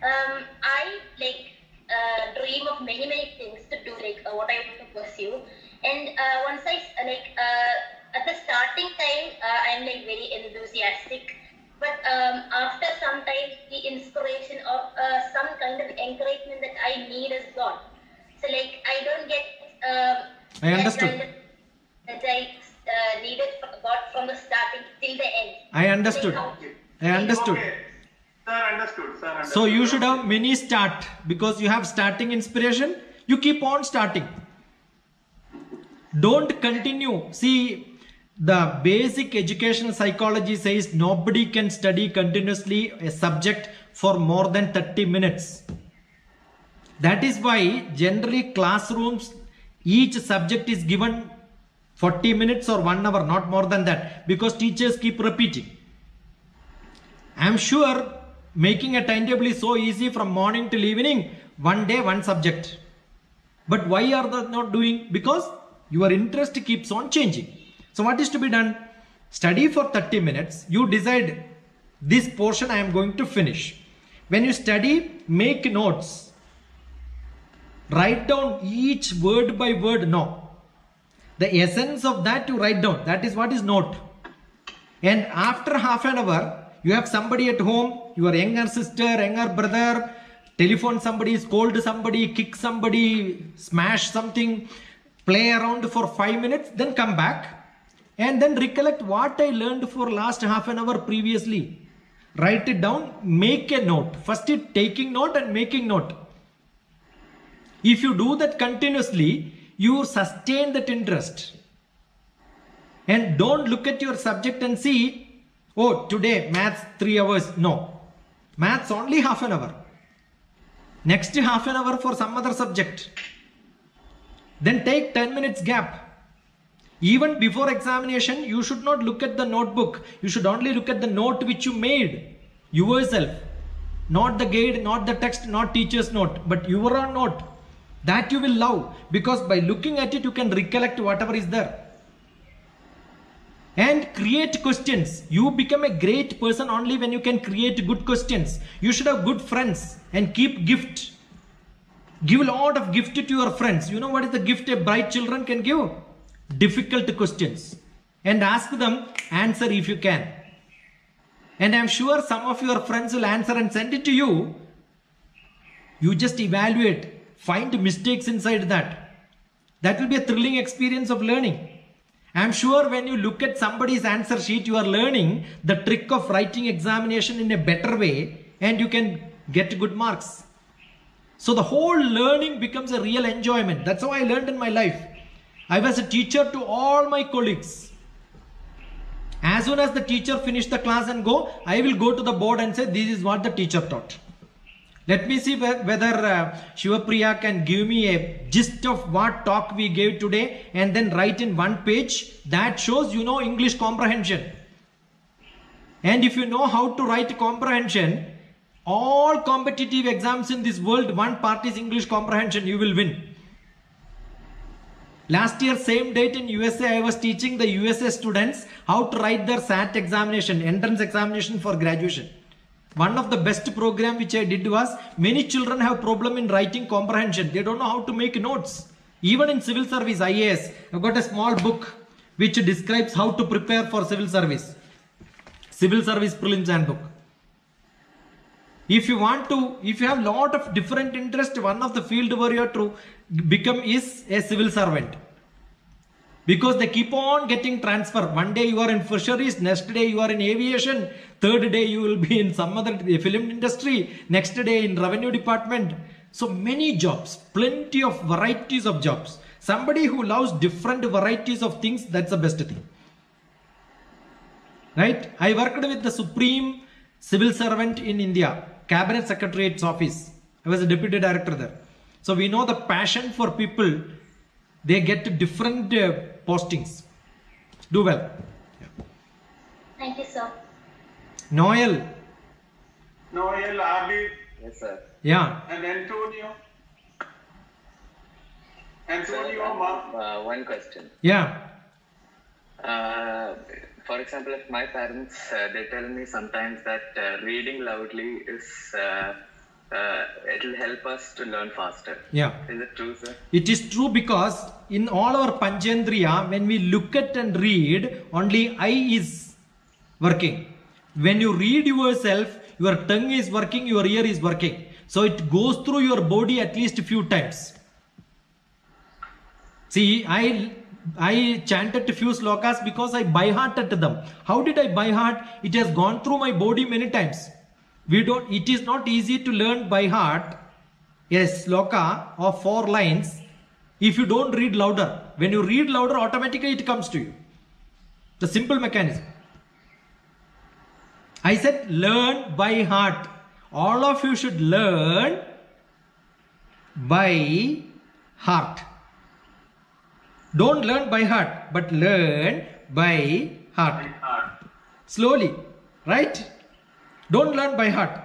um, I, like, uh, dream of many, many things to do, like, uh, what I want to pursue. And uh, once I, like, uh, at the starting time, uh, I'm, like, very enthusiastic. But um, after some time, the inspiration or uh, some kind of encouragement that I need is gone. So, like, I don't get um, I understood. that I uh, needed got from the starting till the end. I understood. So, like, I understood. Okay. Sir, understood. Sir, understood. So you should have mini start because you have starting inspiration. You keep on starting. Don't continue. See, the basic educational psychology says nobody can study continuously a subject for more than thirty minutes. That is why generally classrooms, each subject is given forty minutes or one hour, not more than that, because teachers keep repeating. I'm sure making a timetable is so easy from morning till evening, one day, one subject. But why are they not doing? Because your interest keeps on changing. So what is to be done? Study for thirty minutes. You decide this portion I am going to finish. When you study, make notes. Write down each word by word. No. the essence of that you write down. That is what is note. And after half an hour, you have somebody at home, your younger sister, younger brother, telephone somebody, scold somebody, kick somebody, smash something, play around for five minutes, then come back and then recollect what I learned for last half an hour previously. Write it down, make a note. First it taking note and making note. If you do that continuously, you sustain that interest. And don't look at your subject and see, oh, today maths three hours. No, maths only half an hour. Next half an hour for some other subject. Then take ten minutes gap. Even before examination, you should not look at the notebook. You should only look at the note which you made yourself. Not the guide, not the text, not teacher's note, but your own note. That you will love, because by looking at it, you can recollect whatever is there. And create questions. You become a great person only when you can create good questions. You should have good friends and keep gift. Give a lot of gift to your friends. You know what is the gift a bright children can give? Difficult questions, and ask them answer if you can. And I'm sure some of your friends will answer and send it to you. You just evaluate, find mistakes inside that. That will be a thrilling experience of learning. I'm sure when you look at somebody's answer sheet, you are learning the trick of writing examination in a better way, and you can get good marks. So the whole learning becomes a real enjoyment. That's how I learned in my life. I was a teacher to all my colleagues. As soon as the teacher finished the class and go, I will go to the board and say, this is what the teacher taught. Let me see whether uh, Shivapriya can give me a gist of what talk we gave today and then write in one page. That shows you know English comprehension. And if you know how to write comprehension, all competitive exams in this world, one part is English comprehension, you will win. Last year, same date in U S A, I was teaching the U S A students how to write their S A T examination, entrance examination for graduation. One of the best program which I did was, many children have problem in writing comprehension. They don't know how to make notes. Even in civil service, I A S, I've got a small book which describes how to prepare for civil service. Civil service prelims handbook. If you want to, if you have lot of different interest, one of the field where you have to become is a civil servant. Because they keep on getting transfer. One day you are in fisheries, next day you are in aviation, third day you will be in some other film industry, next day in revenue department. So many jobs, plenty of varieties of jobs. Somebody who loves different varieties of things, that's the best thing. Right? I worked with the Supreme Civil Servant in India, Cabinet Secretariat's office. I was a deputy director there. So we know the passion for people, they get different uh, postings. Do well. Yeah. Thank you, sir. Noel. Noel, Abhi. Yes, sir. Yeah. And Antonio. Antonio, sir, Ma. Uh, one question. Yeah. Uh, For example, if my parents, uh, they tell me sometimes that uh, reading loudly is, uh, uh, it'll help us to learn faster. Yeah. Is it true, sir? It is true, because in all our Panchendriya, when we look at and read, only eye is working. When you read yourself, your tongue is working, your ear is working. So it goes through your body at least a few times. See, I... I chanted a few slokas because I by-hearted them. How did I by-heart? It has gone through my body many times. We don't. It is not easy to learn by heart a sloka of four lines if you don't read louder. When you read louder, automatically it comes to you. The simple mechanism. I said learn by heart. All of you should learn by heart. Don't learn by heart, but learn by heart. Slowly, right? Don't learn by heart.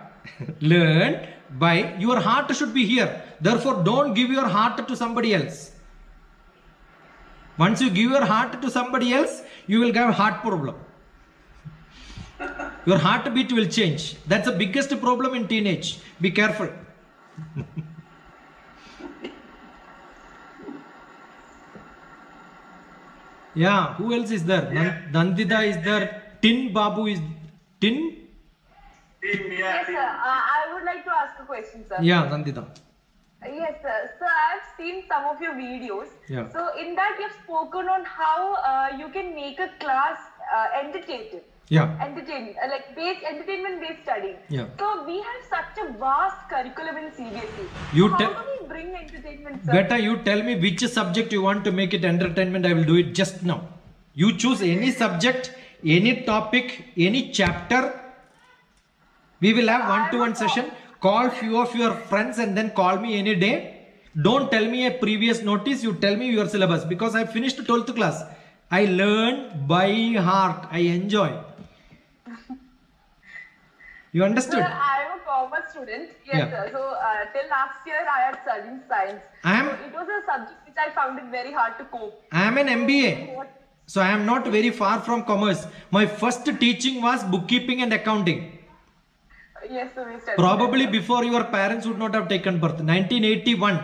Learn by, your heart should be here. Therefore, don't give your heart to somebody else. Once you give your heart to somebody else, you will have heart problem. Your heartbeat will change. That's the biggest problem in teenage. Be careful. Yeah, who else is there? Yeah. Nandita is there. Tin Babu is Tin. Tin, yeah. Yes, sir. Uh, I would like to ask a question, sir. Yeah, Nandita. Yes, sir. So I have seen some of your videos. Yeah. So in that you have spoken on how uh, you can make a class uh, entertaining. Yeah. Entertainment, uh, like based entertainment-based studying. Yeah. So we have such a vast curriculum in C B S E. You so how do we bring entertainment? Sir? Beta, you tell me which subject you want to make it entertainment. I will do it just now. You choose any subject, any topic, any chapter. We will have one-to-one session. Call few of your friends and then call me any day. Don't tell me a previous notice, you tell me your syllabus, because I finished twelfth class. I learn by heart. I enjoy. You understood? Sir, I am a commerce student. Yes, yeah. Sir. So uh, till last year I had studied science. I am, so it was a subject which I found it very hard to cope. I am an M B A. So I am not very far from commerce. My first teaching was bookkeeping and accounting. Yes, sir, we studied. Probably that, before your parents would not have taken birth. nineteen eighty-one.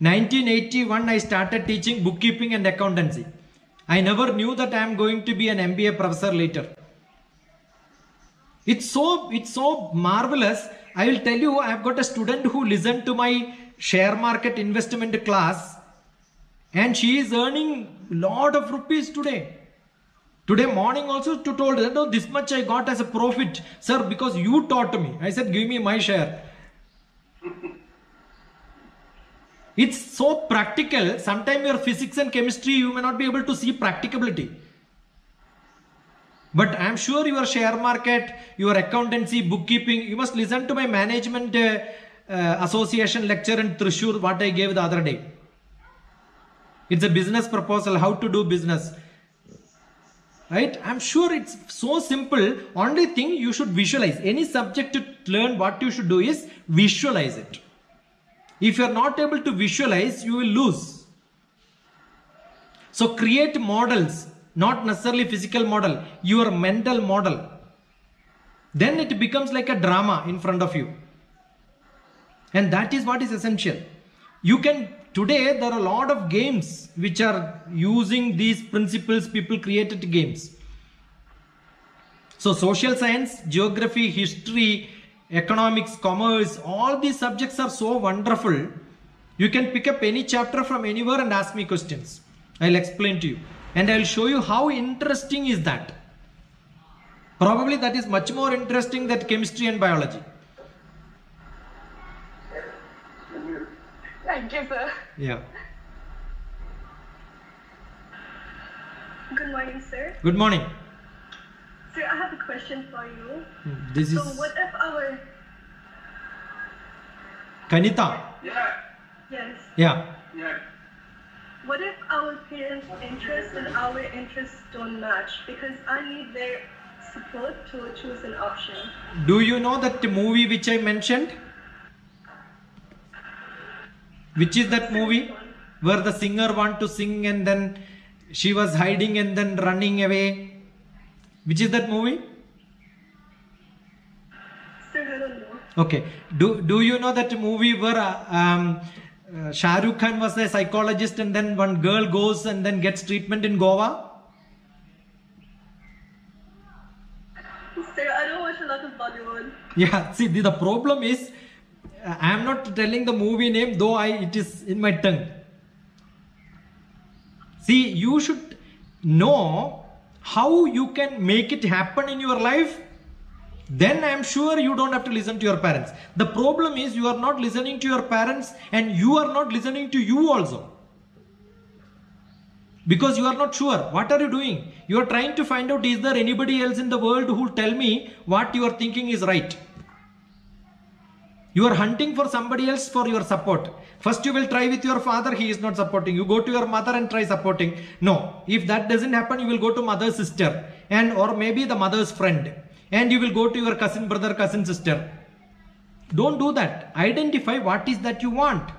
nineteen eighty-one I started teaching bookkeeping and accountancy. I never knew that I am going to be an M B A professor later. It's so, it's so marvelous. I will tell you, I have got a student who listened to my share market investment class and she is earning lot of rupees today. Today morning also to told her, no, this much I got as a profit, sir, because you taught me. I said, give me my share. It's so practical. Sometimes your physics and chemistry, you may not be able to see practicability. But I am sure your share market, your accountancy, bookkeeping, you must listen to my management uh, uh, association lecture in Trishur, what I gave the other day. It's a business proposal, how to do business. Right? I am sure it's so simple. Only thing you should visualize. Any subject to learn, what you should do is visualize it. If you are not able to visualize, you will lose. So create models, not necessarily physical model, your mental model. Then it becomes like a drama in front of you. And that is what is essential. You can, today there are a lot of games which are using these principles, people created games. So social science, geography, history, economics, commerce, all these subjects are so wonderful. You can pick up any chapter from anywhere and ask me questions. I'll explain to you and I'll show you how interesting is that. Probably that is much more interesting than chemistry and biology. Thank you, sir. Yeah. Good morning, sir. Good morning. Sir, I have a question for you. This so is... what if our... Kanita? Yeah. Yes. Yeah. Yeah. What if our parents' interests and our interests don't match? Because I need their support to choose an option. Do you know that movie which I mentioned? Which is that movie where the singer wanted to sing and then she was hiding and then running away? Which is that movie? Sir, I don't know. Okay. Do, do you know that movie where uh, um, uh, Shah Rukh Khan was a psychologist and then one girl goes and then gets treatment in Goa? Sir, I don't watch a lot of Bollywood. Yeah, see, the, the problem is uh, I am not telling the movie name, though I it is in my tongue. See, you should know how you can make it happen in your life. Then I am sure you don't have to listen to your parents. The problem is you are not listening to your parents and you are not listening to you also. Because you are not sure. What are you doing? You are trying to find out, is there anybody else in the world who will tell me what you are thinking is right? You are hunting for somebody else for your support. First you will try with your father, he is not supporting. You go to your mother and try supporting. No, if that doesn't happen, you will go to mother's sister and or maybe the mother's friend. And you will go to your cousin, brother, cousin, sister. Don't do that. Identify what is that you want.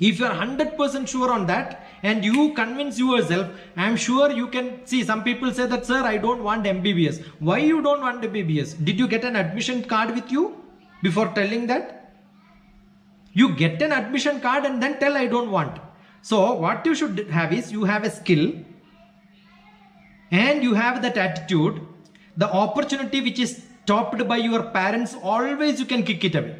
If you are one hundred percent sure on that and you convince yourself, I am sure you can see. Some people say that, sir, I don't want M B B S. Why you don't want M B B S? Did you get an admission card with you? Before telling that, you get an admission card and then tell I don't want. So what you should have is, you have a skill and you have that attitude. The opportunity which is stopped by your parents, always you can kick it away.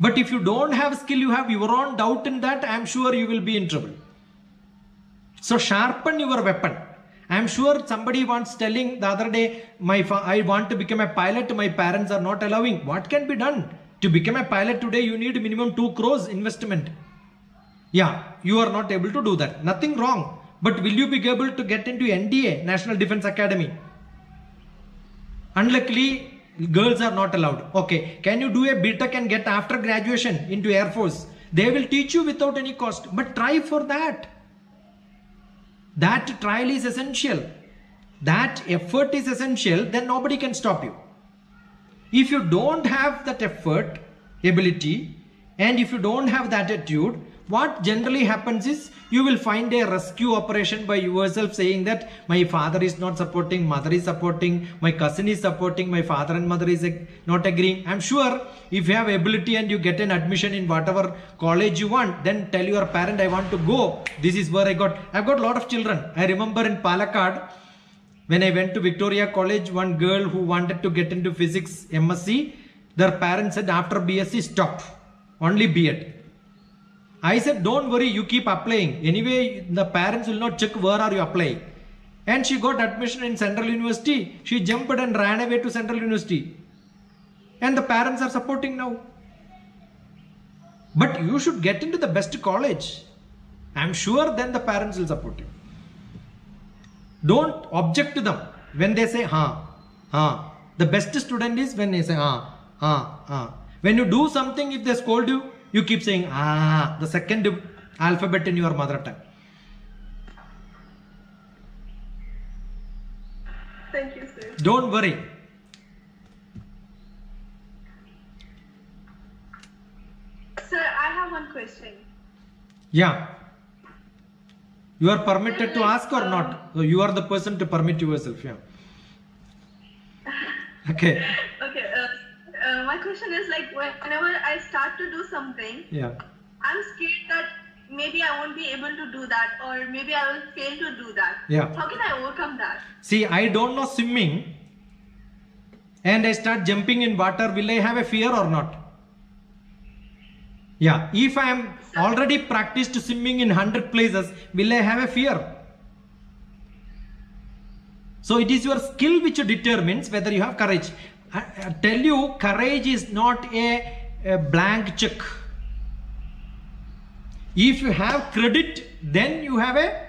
But if you don't have skill, you have your own doubt in that, I am sure you will be in trouble. So sharpen your weapon. I am sure somebody once telling the other day, my I want to become a pilot, my parents are not allowing. What can be done? To become a pilot today, you need minimum two crores investment. Yeah, you are not able to do that. Nothing wrong. But will you be able to get into N D A, National Defense Academy? Unluckily, girls are not allowed. Okay, can you do a B Tech and get after graduation into Air Force? They will teach you without any cost, but try for that. That trial is essential. That effort is essential. Then nobody can stop you. If you don't have that effort, ability, and if you don't have that attitude, what generally happens is you will find a rescue operation by yourself saying that my father is not supporting, mother is supporting, my cousin is supporting, my father and mother is not agreeing. I'm sure if you have ability and you get an admission in whatever college you want, then tell your parent, I want to go. This is where I got. I've got a lot of children. I remember in Palakkad, when I went to Victoria College, one girl who wanted to get into physics M S c, their parents said after B S c stop, only B Ed. I said, don't worry, you keep applying. Anyway, the parents will not check where are you applying. And she got admission in Central University. She jumped and ran away to Central University. And the parents are supporting now. But you should get into the best college. I'm sure then the parents will support you. Don't object to them when they say, ha, ha. The best student is when they say, ha, ha, ha. When you do something, if they scold you, you keep saying, ah, the second alphabet in your mother tongue. Thank you, sir. Don't worry. Sir, I have one question. Yeah. You are permitted to ask or not? So you are the person to permit yourself, yeah. Okay. Okay. Uh, my question is, like, whenever I start to do something, yeah, I'm scared that maybe I won't be able to do that, or maybe I will fail to do that. Yeah. How can I overcome that? See, I don't know swimming and I start jumping in water. Will I have a fear or not? Yeah. If I am already practiced swimming in one hundred places, will I have a fear? So it is your skill which determines whether you have courage. I tell you, courage is not a, a blank check. If you have credit, then you have a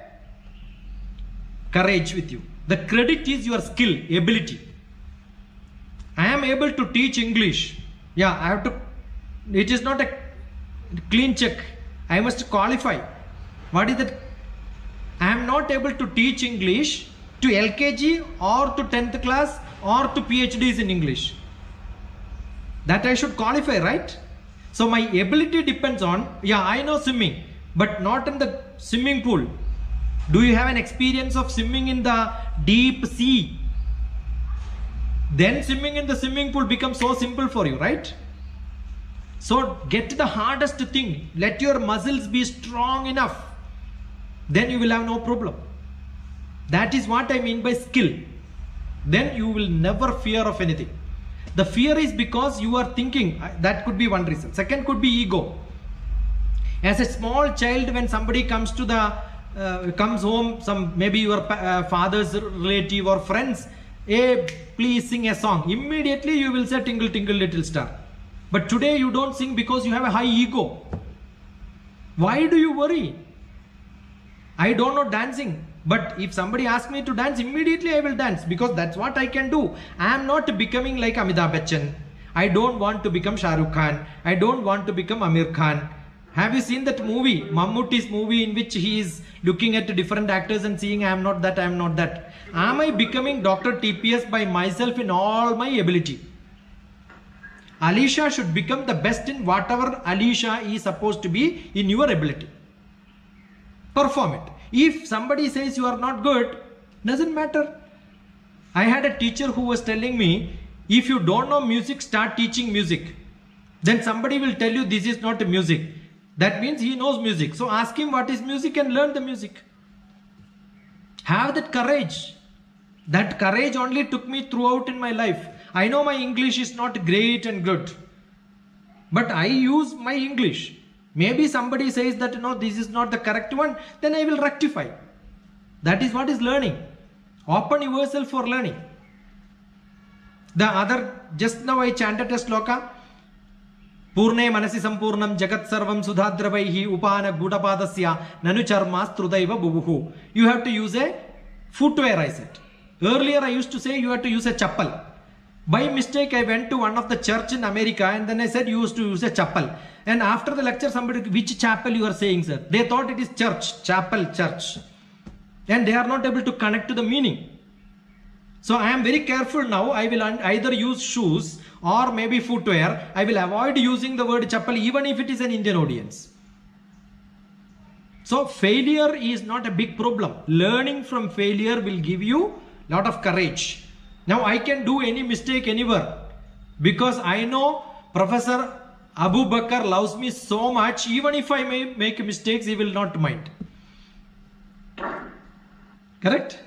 courage with you. The credit is your skill, ability. I am able to teach English. Yeah, I have to. It is not a clean check. I must qualify. What is that? I am not able to teach English to L K G or to tenth class, or to P H Ds in English. That I should qualify, right? So my ability depends on, yeah, I know swimming, but not in the swimming pool. Do you have an experience of swimming in the deep sea? Then swimming in the swimming pool becomes so simple for you, right? So get the hardest thing. Let your muscles be strong enough. Then you will have no problem. That is what I mean by skill. Then you will never fear of anything. The fear is because you are thinking. That could be one reason. Second could be ego. As a small child, when somebody comes to the uh, comes home, some maybe your uh, father's relative or friends, hey, please sing a song. Immediately you will say tingle tingle little star. But today you don't sing because you have a high ego. Why do you worry? I don't know dancing. But if somebody asks me to dance, immediately I will dance because that's what I can do. I am not becoming like Amitabh Bachchan. I don't want to become Shah Rukh Khan. I don't want to become Amir Khan. Have you seen that movie, Mammootty's movie, in which he is looking at different actors and seeing I am not that, I am not that. Am I becoming Doctor T P S by myself in all my ability? Alisha should become the best in whatever Alisha is supposed to be in your ability. Perform it. If somebody says you are not good, doesn't matter. I had a teacher who was telling me, if you don't know music, start teaching music. Then somebody will tell you this is not music. That means he knows music. So ask him what is music and learn the music. Have that courage. That courage only took me throughout in my life. I know my English is not great and good, but I use my English. Maybe somebody says that no, this is not the correct one, then I will rectify. That is what is learning. Open yourself for learning. The other, just now I chanted a sloka. Purne manasi sampurnam jagat sarvam sudhadrabaihi upana gudapadasya nanu charmastrudaiva bubuhu. You have to use a footwear, I said. Earlier I used to say you have to use a chappal. By mistake, I went to one of the church in America and then I said you used to use a chapel. And after the lecture, somebody, which chapel you are saying, sir? They thought it is church, chapel, church. And they are not able to connect to the meaning. So I am very careful now. I will either use shoes or maybe footwear. I will avoid using the word chapel even if it is an Indian audience. So failure is not a big problem. Learning from failure will give you a lot of courage. Now I can do any mistake anywhere because I know Professor Abu Bakar loves me so much. Even if I may make mistakes, he will not mind. Correct?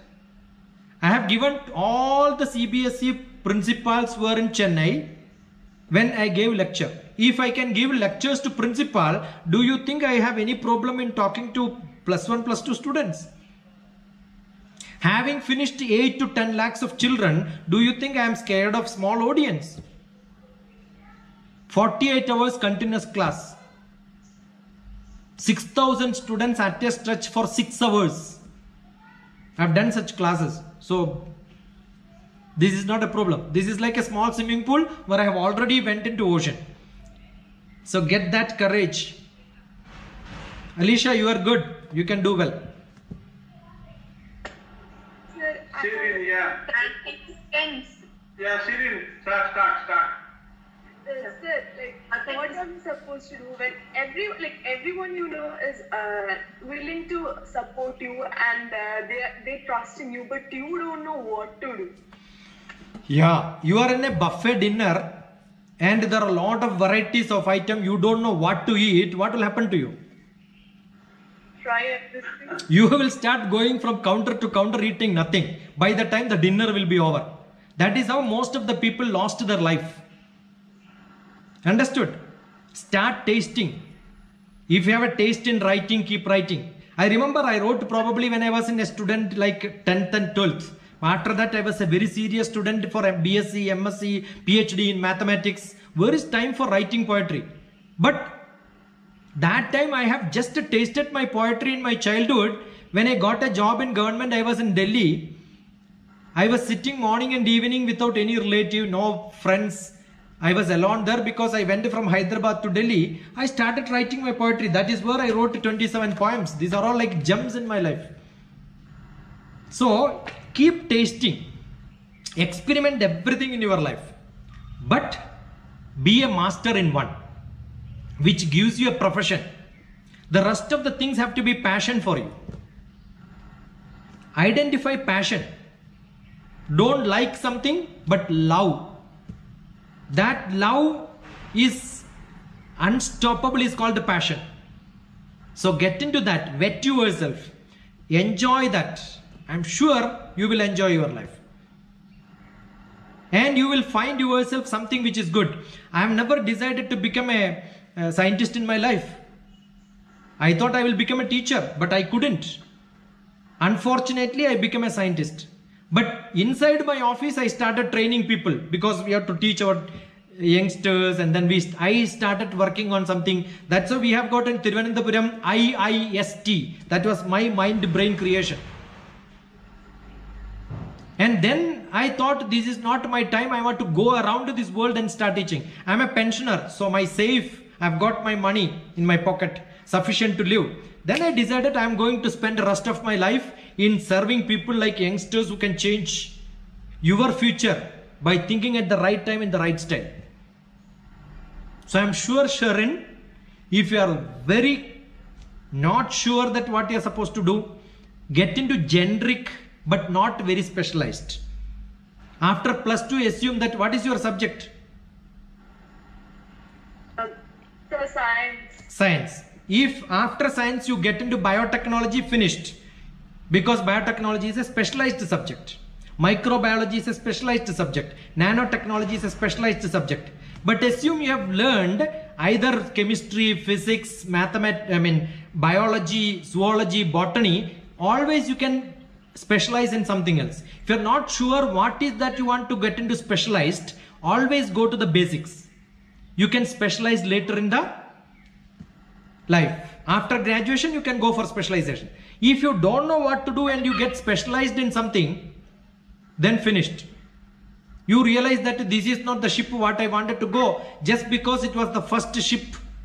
I have given all the C B S E principals who are in Chennai when I gave lecture. If I can give lectures to principal, do you think I have any problem in talking to plus one, plus two students? Having finished eight to ten lakhs of children, do you think I am scared of small audience? forty-eight hours continuous class. six thousand students at a stretch for six hours. I have done such classes. So, this is not a problem. This is like a small swimming pool where I have already went into ocean. So, get that courage. Alisha, you are good. You can do well. Shirin, yeah. Yeah, Shirin, start, start, start. Uh, sir, like, uh, what are we supposed to do when every, like, everyone you know is uh, willing to support you and uh, they they trust in you, but you don't know what to do? Yeah, you are in a buffet dinner, and there are a lot of varieties of item. You don't know what to eat. What will happen to you? Try everything. You will start going from counter to counter eating nothing. By the time the dinner will be over. That is how most of the people lost their life. Understood? Start tasting. If you have a taste in writing, keep writing. I remember I wrote probably when I was in a student like tenth and twelfth. After that I was a very serious student for B S c, M Sc, P H D in mathematics. Where is time for writing poetry? But that time I have just tasted my poetry in my childhood. When I got a job in government, I was in Delhi. I was sitting morning and evening without any relative, no friends. I was alone there because I went from Hyderabad to Delhi. I started writing my poetry. That is where I wrote twenty-seven poems. These are all like gems in my life. So keep tasting. Experiment everything in your life. But be a master in one, which gives you a profession. The rest of the things have to be passion for you. Identify passion. Don't like something, but love. That love is unstoppable, is called the passion. So get into that, wet yourself, enjoy that. I'm sure you will enjoy your life. And you will find yourself something which is good. I have never decided to become a A scientist in my life. I thought I will become a teacher, but I couldn't. Unfortunately, I became a scientist. But inside my office, I started training people because we have to teach our youngsters, and then we I started working on something. That's how we have got in Thiruvananthapuram I I S T. That was my mind-brain creation. And then I thought this is not my time. I want to go around this world and start teaching. I'm a pensioner, so my safe. I've got my money in my pocket, sufficient to live. Then I decided I'm going to spend the rest of my life in serving people like youngsters who can change your future by thinking at the right time in the right style. So I'm sure, Sharon, if you are very not sure that what you're supposed to do, get into generic but not very specialized. After plus two, assume that what is your subject? Science. Science. if after science you get into biotechnology, finished, because biotechnology is a specialized subject, microbiology is a specialized subject, nanotechnology is a specialized subject. But assume you have learned either chemistry, physics, mathematics, I mean biology, zoology, botany, always you can specialize in something else. If you're not sure what is that you want to get into specialized, always go to the basics. You can specialize later in the life. After graduation, you can go for specialization. If you don't know what to do and you get specialized in something, then finished. You realize that this is not the ship what I wanted to go. Just because it was the first ship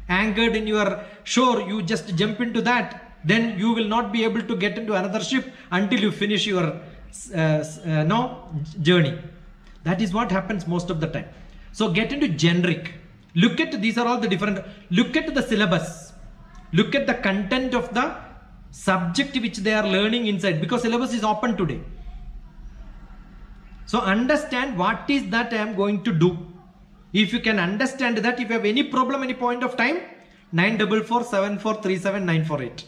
anchored in your shore, you just jump into that. Then you will not be able to get into another ship until you finish your uh, uh, no journey. That is what happens most of the time. So get into generic. Look at, these are all the different, look at the syllabus. Look at the content of the subject which they are learning inside, because syllabus is open today. So understand what is that I am going to do. If you can understand that, if you have any problem, any point of time, nine four four, seven four three seven, nine four eight.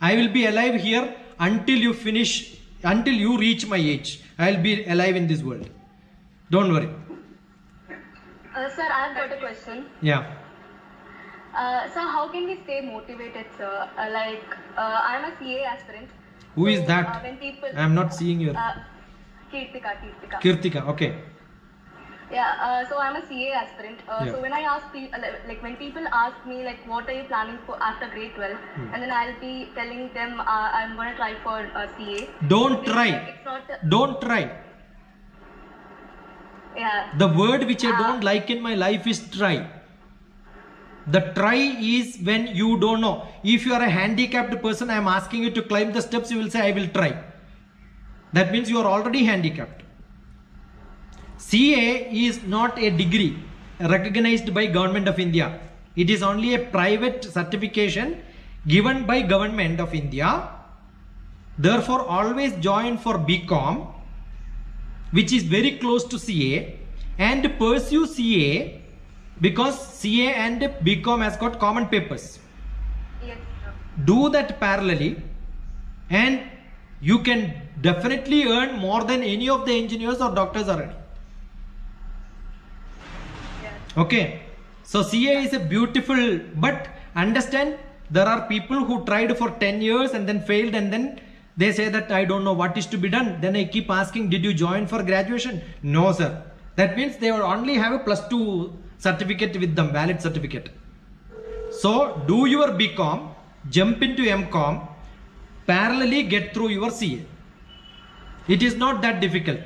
I will be alive here until you finish, until you reach my age. I will be alive in this world. Don't worry. Uh, sir, I have got a question. Yeah. Uh, sir, how can we stay motivated, sir? Uh, like, uh, I am a C A aspirant. Who is that? Uh, when people, I am not seeing your... Uh, Kirtika, Kirtika. Kirtika, okay. Yeah, uh, so I'm a C A aspirant. Uh, yeah. So when I ask, pe like when people ask me, like, what are you planning for after grade twelve? Hmm. And then I'll be telling them, uh, I'm going to try for uh, C A. Don't so try. Like, it's not, uh, don't try. Yeah. The word which I uh, don't like in my life is try. The try is when you don't know. If you are a handicapped person, I'm asking you to climb the steps, you will say, I will try. That means you are already handicapped. C A is not a degree recognized by Government of India. It is only a private certification given by Government of India. Therefore, always join for B Com, which is very close to C A, and pursue C A, because C A and B Com has got common papers. Yes, sir. Do that parallelly, and you can definitely earn more than any of the engineers or doctors are earning. Okay, so C A is a beautiful, but understand there are people who tried for ten years and then failed, and then they say that I don't know what is to be done. Then I keep asking, did you join for graduation? No, sir. That means they will only have a plus two certificate with them, valid certificate. So do your B Com, jump into M Com, parallelly get through your C A. It is not that difficult.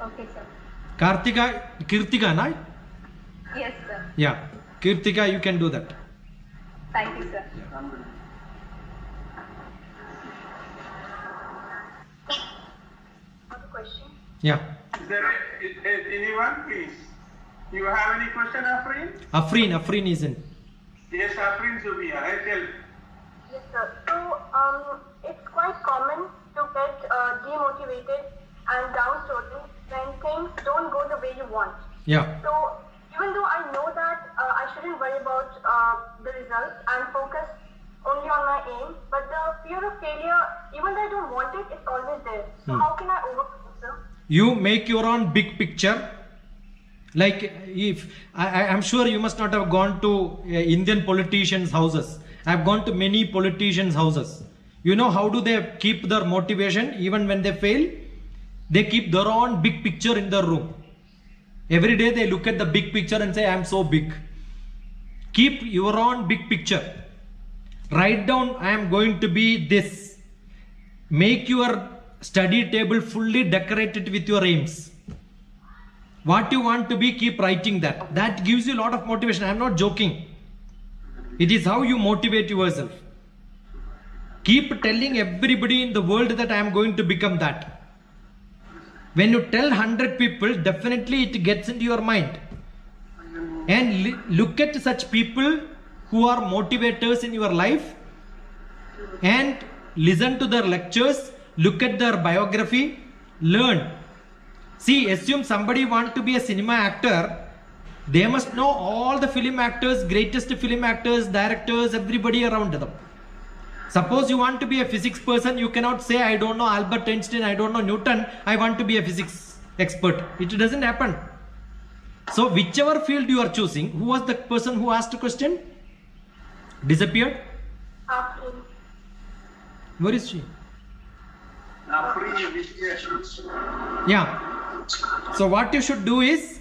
Okay, sir. Kartika, Kirtika, right? Yes, sir. Yeah, Kirtika, you can do that. Thank you, sir. Yeah. Another question? Yeah. Is there is, is anyone, please? You have any question, Afrin? Afrin, Afrin is in. Yes, Afrin Zubia, I tell. Yes, sir. So, um, it's quite common to get uh, demotivated and downtrodden when things don't go the way you want. Yeah. So even though I know that uh, I shouldn't worry about uh, the results and focus only on my aim, but the fear of failure, even though I don't want it, it's always there. So hmm. how can I overcome it? You make your own big picture. Like if I, I'm sure you must not have gone to uh, Indian politicians' houses. I've gone to many politicians' houses. You know how do they keep their motivation even when they fail? They keep their own big picture in their room. Every day they look at the big picture and say, I am so big. Keep your own big picture. Write down, I am going to be this. Make your study table fully decorated with your aims. What you want to be, keep writing that. That gives you a lot of motivation. I am not joking. It is how you motivate yourself. Keep telling everybody in the world that I am going to become that. When you tell one hundred people, definitely it gets into your mind. And look at such people who are motivators in your life and listen to their lectures, look at their biography, learn. See, assume somebody wants to be a cinema actor, They must know all the film actors, greatest film actors, directors, everybody around them. Suppose you want to be a physics person, you cannot say, I don't know Albert Einstein, I don't know Newton, I want to be a physics expert. It doesn't happen. So whichever field you are choosing, who was the person who asked the question? Disappeared? Afrin. Where is she? Afrin. Yeah. So what you should do is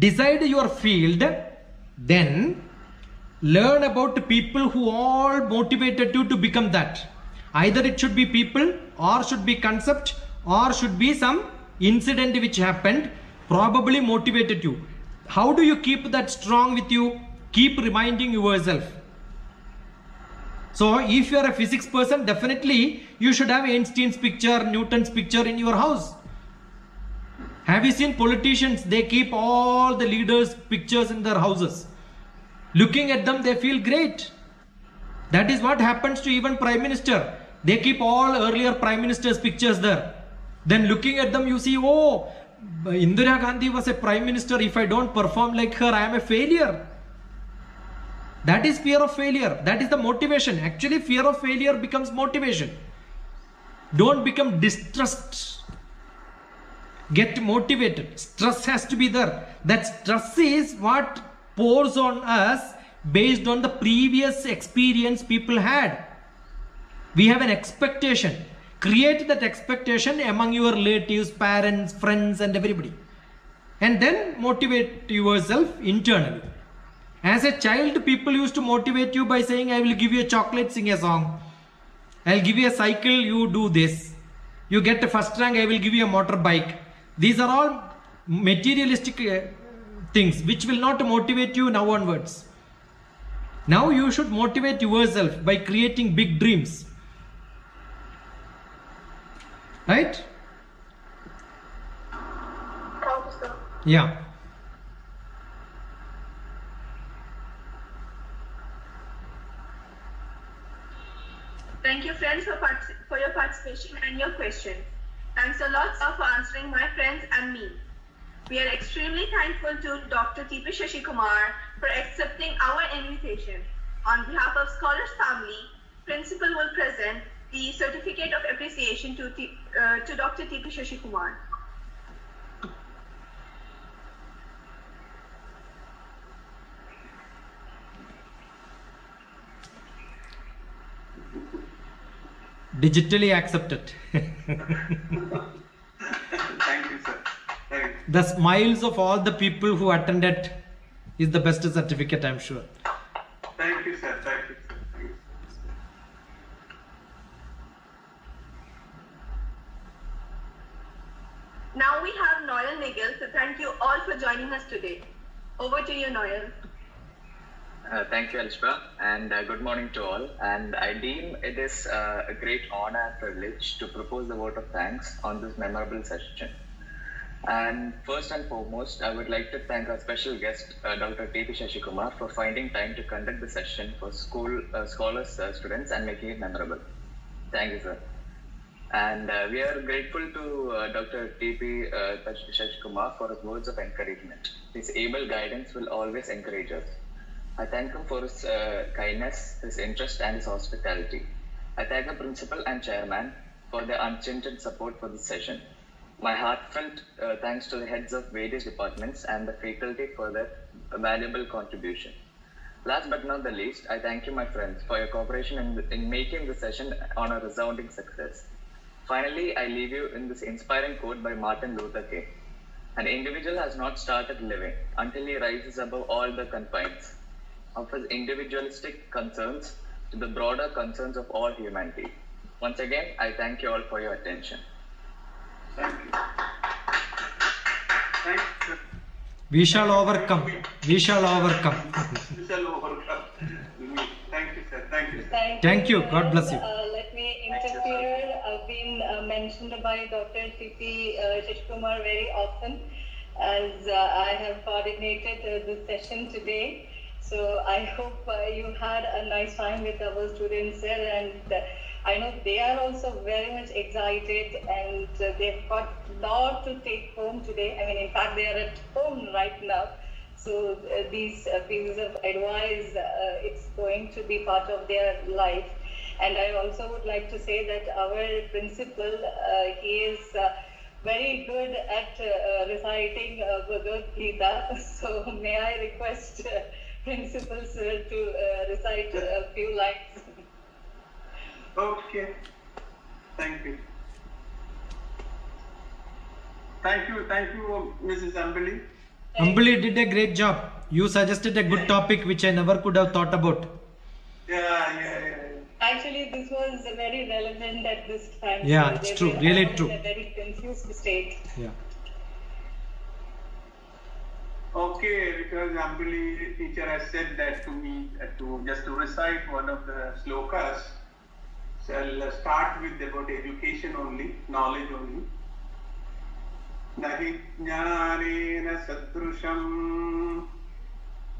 decide your field, then learn about people who all motivated you to become that. Either it should be people, or should be concept, or should be some incident which happened, probably motivated you. How do you keep that strong with you? Keep reminding yourself. So if you are a physics person, definitely you should have Einstein's picture, Newton's picture in your house. Have you seen politicians? They keep all the leaders' pictures in their houses. Looking at them, they feel great. That is what happens to even prime minister. They keep all earlier prime minister's pictures there. Then looking at them, you see, oh, Indira Gandhi was a prime minister. If I don't perform like her, I am a failure. That is fear of failure. That is the motivation. Actually, fear of failure becomes motivation. Don't become distressed. Get motivated. Stress has to be there. That stress is what pours on us based on the previous experience people had. We have an expectation. Create that expectation among your relatives, parents, friends, and everybody. And then motivate yourself internally. As a child, people used to motivate you by saying, I will give you a chocolate, sing a song. I'll give you a cycle, you do this. You get a first rank, I will give you a motorbike. These are all materialistic things which will not motivate you now onwards. Now you should motivate yourself by creating big dreams. Right? Yeah. Thank you, friends, for, part for your participation and your questions. Thanks a lot, sir, for answering my friends and me. We are extremely thankful to Doctor T P Shashikumar for accepting our invitation. On behalf of Scholars Family, Principal will present the Certificate of Appreciation to, T uh, to Doctor T P Shashikumar. Digitally accepted. Thank you, sir. Thank you. The smiles of all the people who attended is the best certificate, I'm sure. Thank you, sir. Thank you, sir. Thank you, sir. Now we have Noel Nigel, so thank you all for joining us today. Over to you, Noel. Uh, thank you, Alishba, and uh, good morning to all. And I deem it is uh, a great honor and privilege to propose the vote of thanks on this memorable session. And first and foremost, I would like to thank our special guest, uh, Doctor T P Shashikumar, for finding time to conduct the session for school uh, scholars, uh, students, and making it memorable. Thank you, sir. And uh, we are grateful to uh, Doctor T P Uh, Shashikumar for his words of encouragement. His able guidance will always encourage us. I thank him for his uh, kindness, his interest, and his hospitality. I thank the principal and chairman for their unchanged support for this session. My heartfelt uh, thanks to the heads of various departments and the faculty for their valuable contribution. Last but not the least, I thank you, my friends, for your cooperation in, in making this session on a resounding success. Finally, I leave you in this inspiring quote by Martin Luther King. An individual has not started living until he rises above all the confines of his individualistic concerns to the broader concerns of all humanity. Once again, I thank you all for your attention. Thank you. Thank you. We shall overcome. We shall overcome. We shall overcome. Thank you, sir. Thank you, sir. Thank, thank you. you. God bless you. Uh, let me interfere. I've been uh, mentioned by Doctor T P Shashikumar very often, as uh, I have coordinated uh, this session today. So I hope uh, you had a nice time with our students here, and uh, I know they are also very much excited, and uh, they've got a lot to take home today. I mean, in fact, they are at home right now. So uh, these uh, pieces of advice, uh, it's going to be part of their life. And I also would like to say that our principal, uh, he is uh, very good at uh, reciting uh, Bhagavad Gita. So may I request uh, Principal Sir to uh, recite a few lines. Okay. Thank you. Thank you. Thank you, Missus Ambili. Ambili did a great job. You suggested a good topic which I never could have thought about. Yeah, yeah, yeah. Actually, this was very relevant at this time. Yeah, so it's true. Really true. A very confused state. Yeah. Okay, because Ambili teacher has said that to me uh, to just to recite one of the slokas. So I'll start with about education only, knowledge only. Nahi jnanena sadrusham,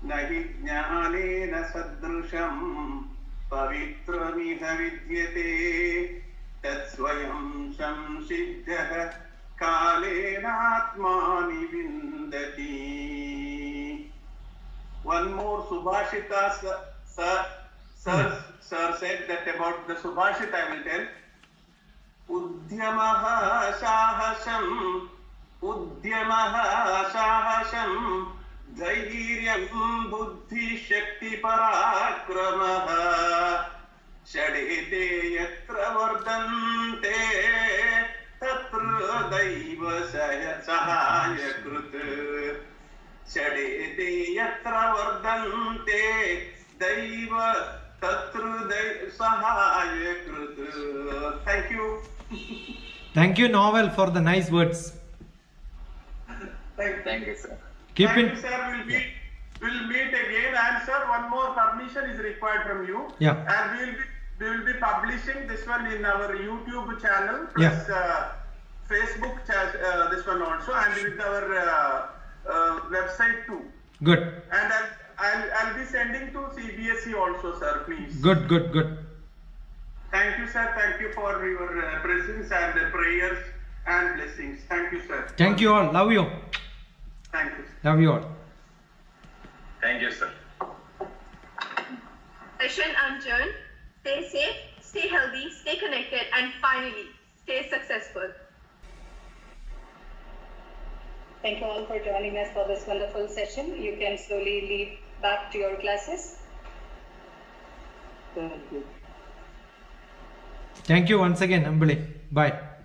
nahi jnanena sadrusham. पवित्रमिह विद्यते तत्स्वयं संसिद्धः कालेनात्मानि विन्दति. One more Subhashita, sir, sir, sir, sir said that about the Subhashita, I will tell. Udyamah sahasam, udyamah sahasam. धैर्यं बुद्धि शक्ति पराक्रमः षडेते यत्र वर्धन्ते तत्र दैव सहायकृत्. षडेते यत्र वर्धन्ते दैव तत्र सहायकृत्. Thank you. Thank you, Noel, for the nice words. Thank, thank you, sir. Keep Thank you, sir. We'll meet, we'll meet again. And sir, one more permission is required from you. Yeah. And we will be, we will be publishing this one in our YouTube channel, plus yeah. uh, Facebook, uh, this one also, and with our uh, uh, website too. Good. And I'll, I'll, I'll be sending to C B S E also, sir, please. Good, good, good. Thank you, sir. Thank you for your uh, presence and uh, prayers and blessings. Thank you, sir. Thank you all. Love you. Thank you. Love you all. Thank you, sir. Session adjourned. Stay safe, stay healthy, stay connected, and finally, stay successful. Thank you all for joining us for this wonderful session. You can slowly lead back to your classes. Thank you. Thank you once again, Ambili. Bye.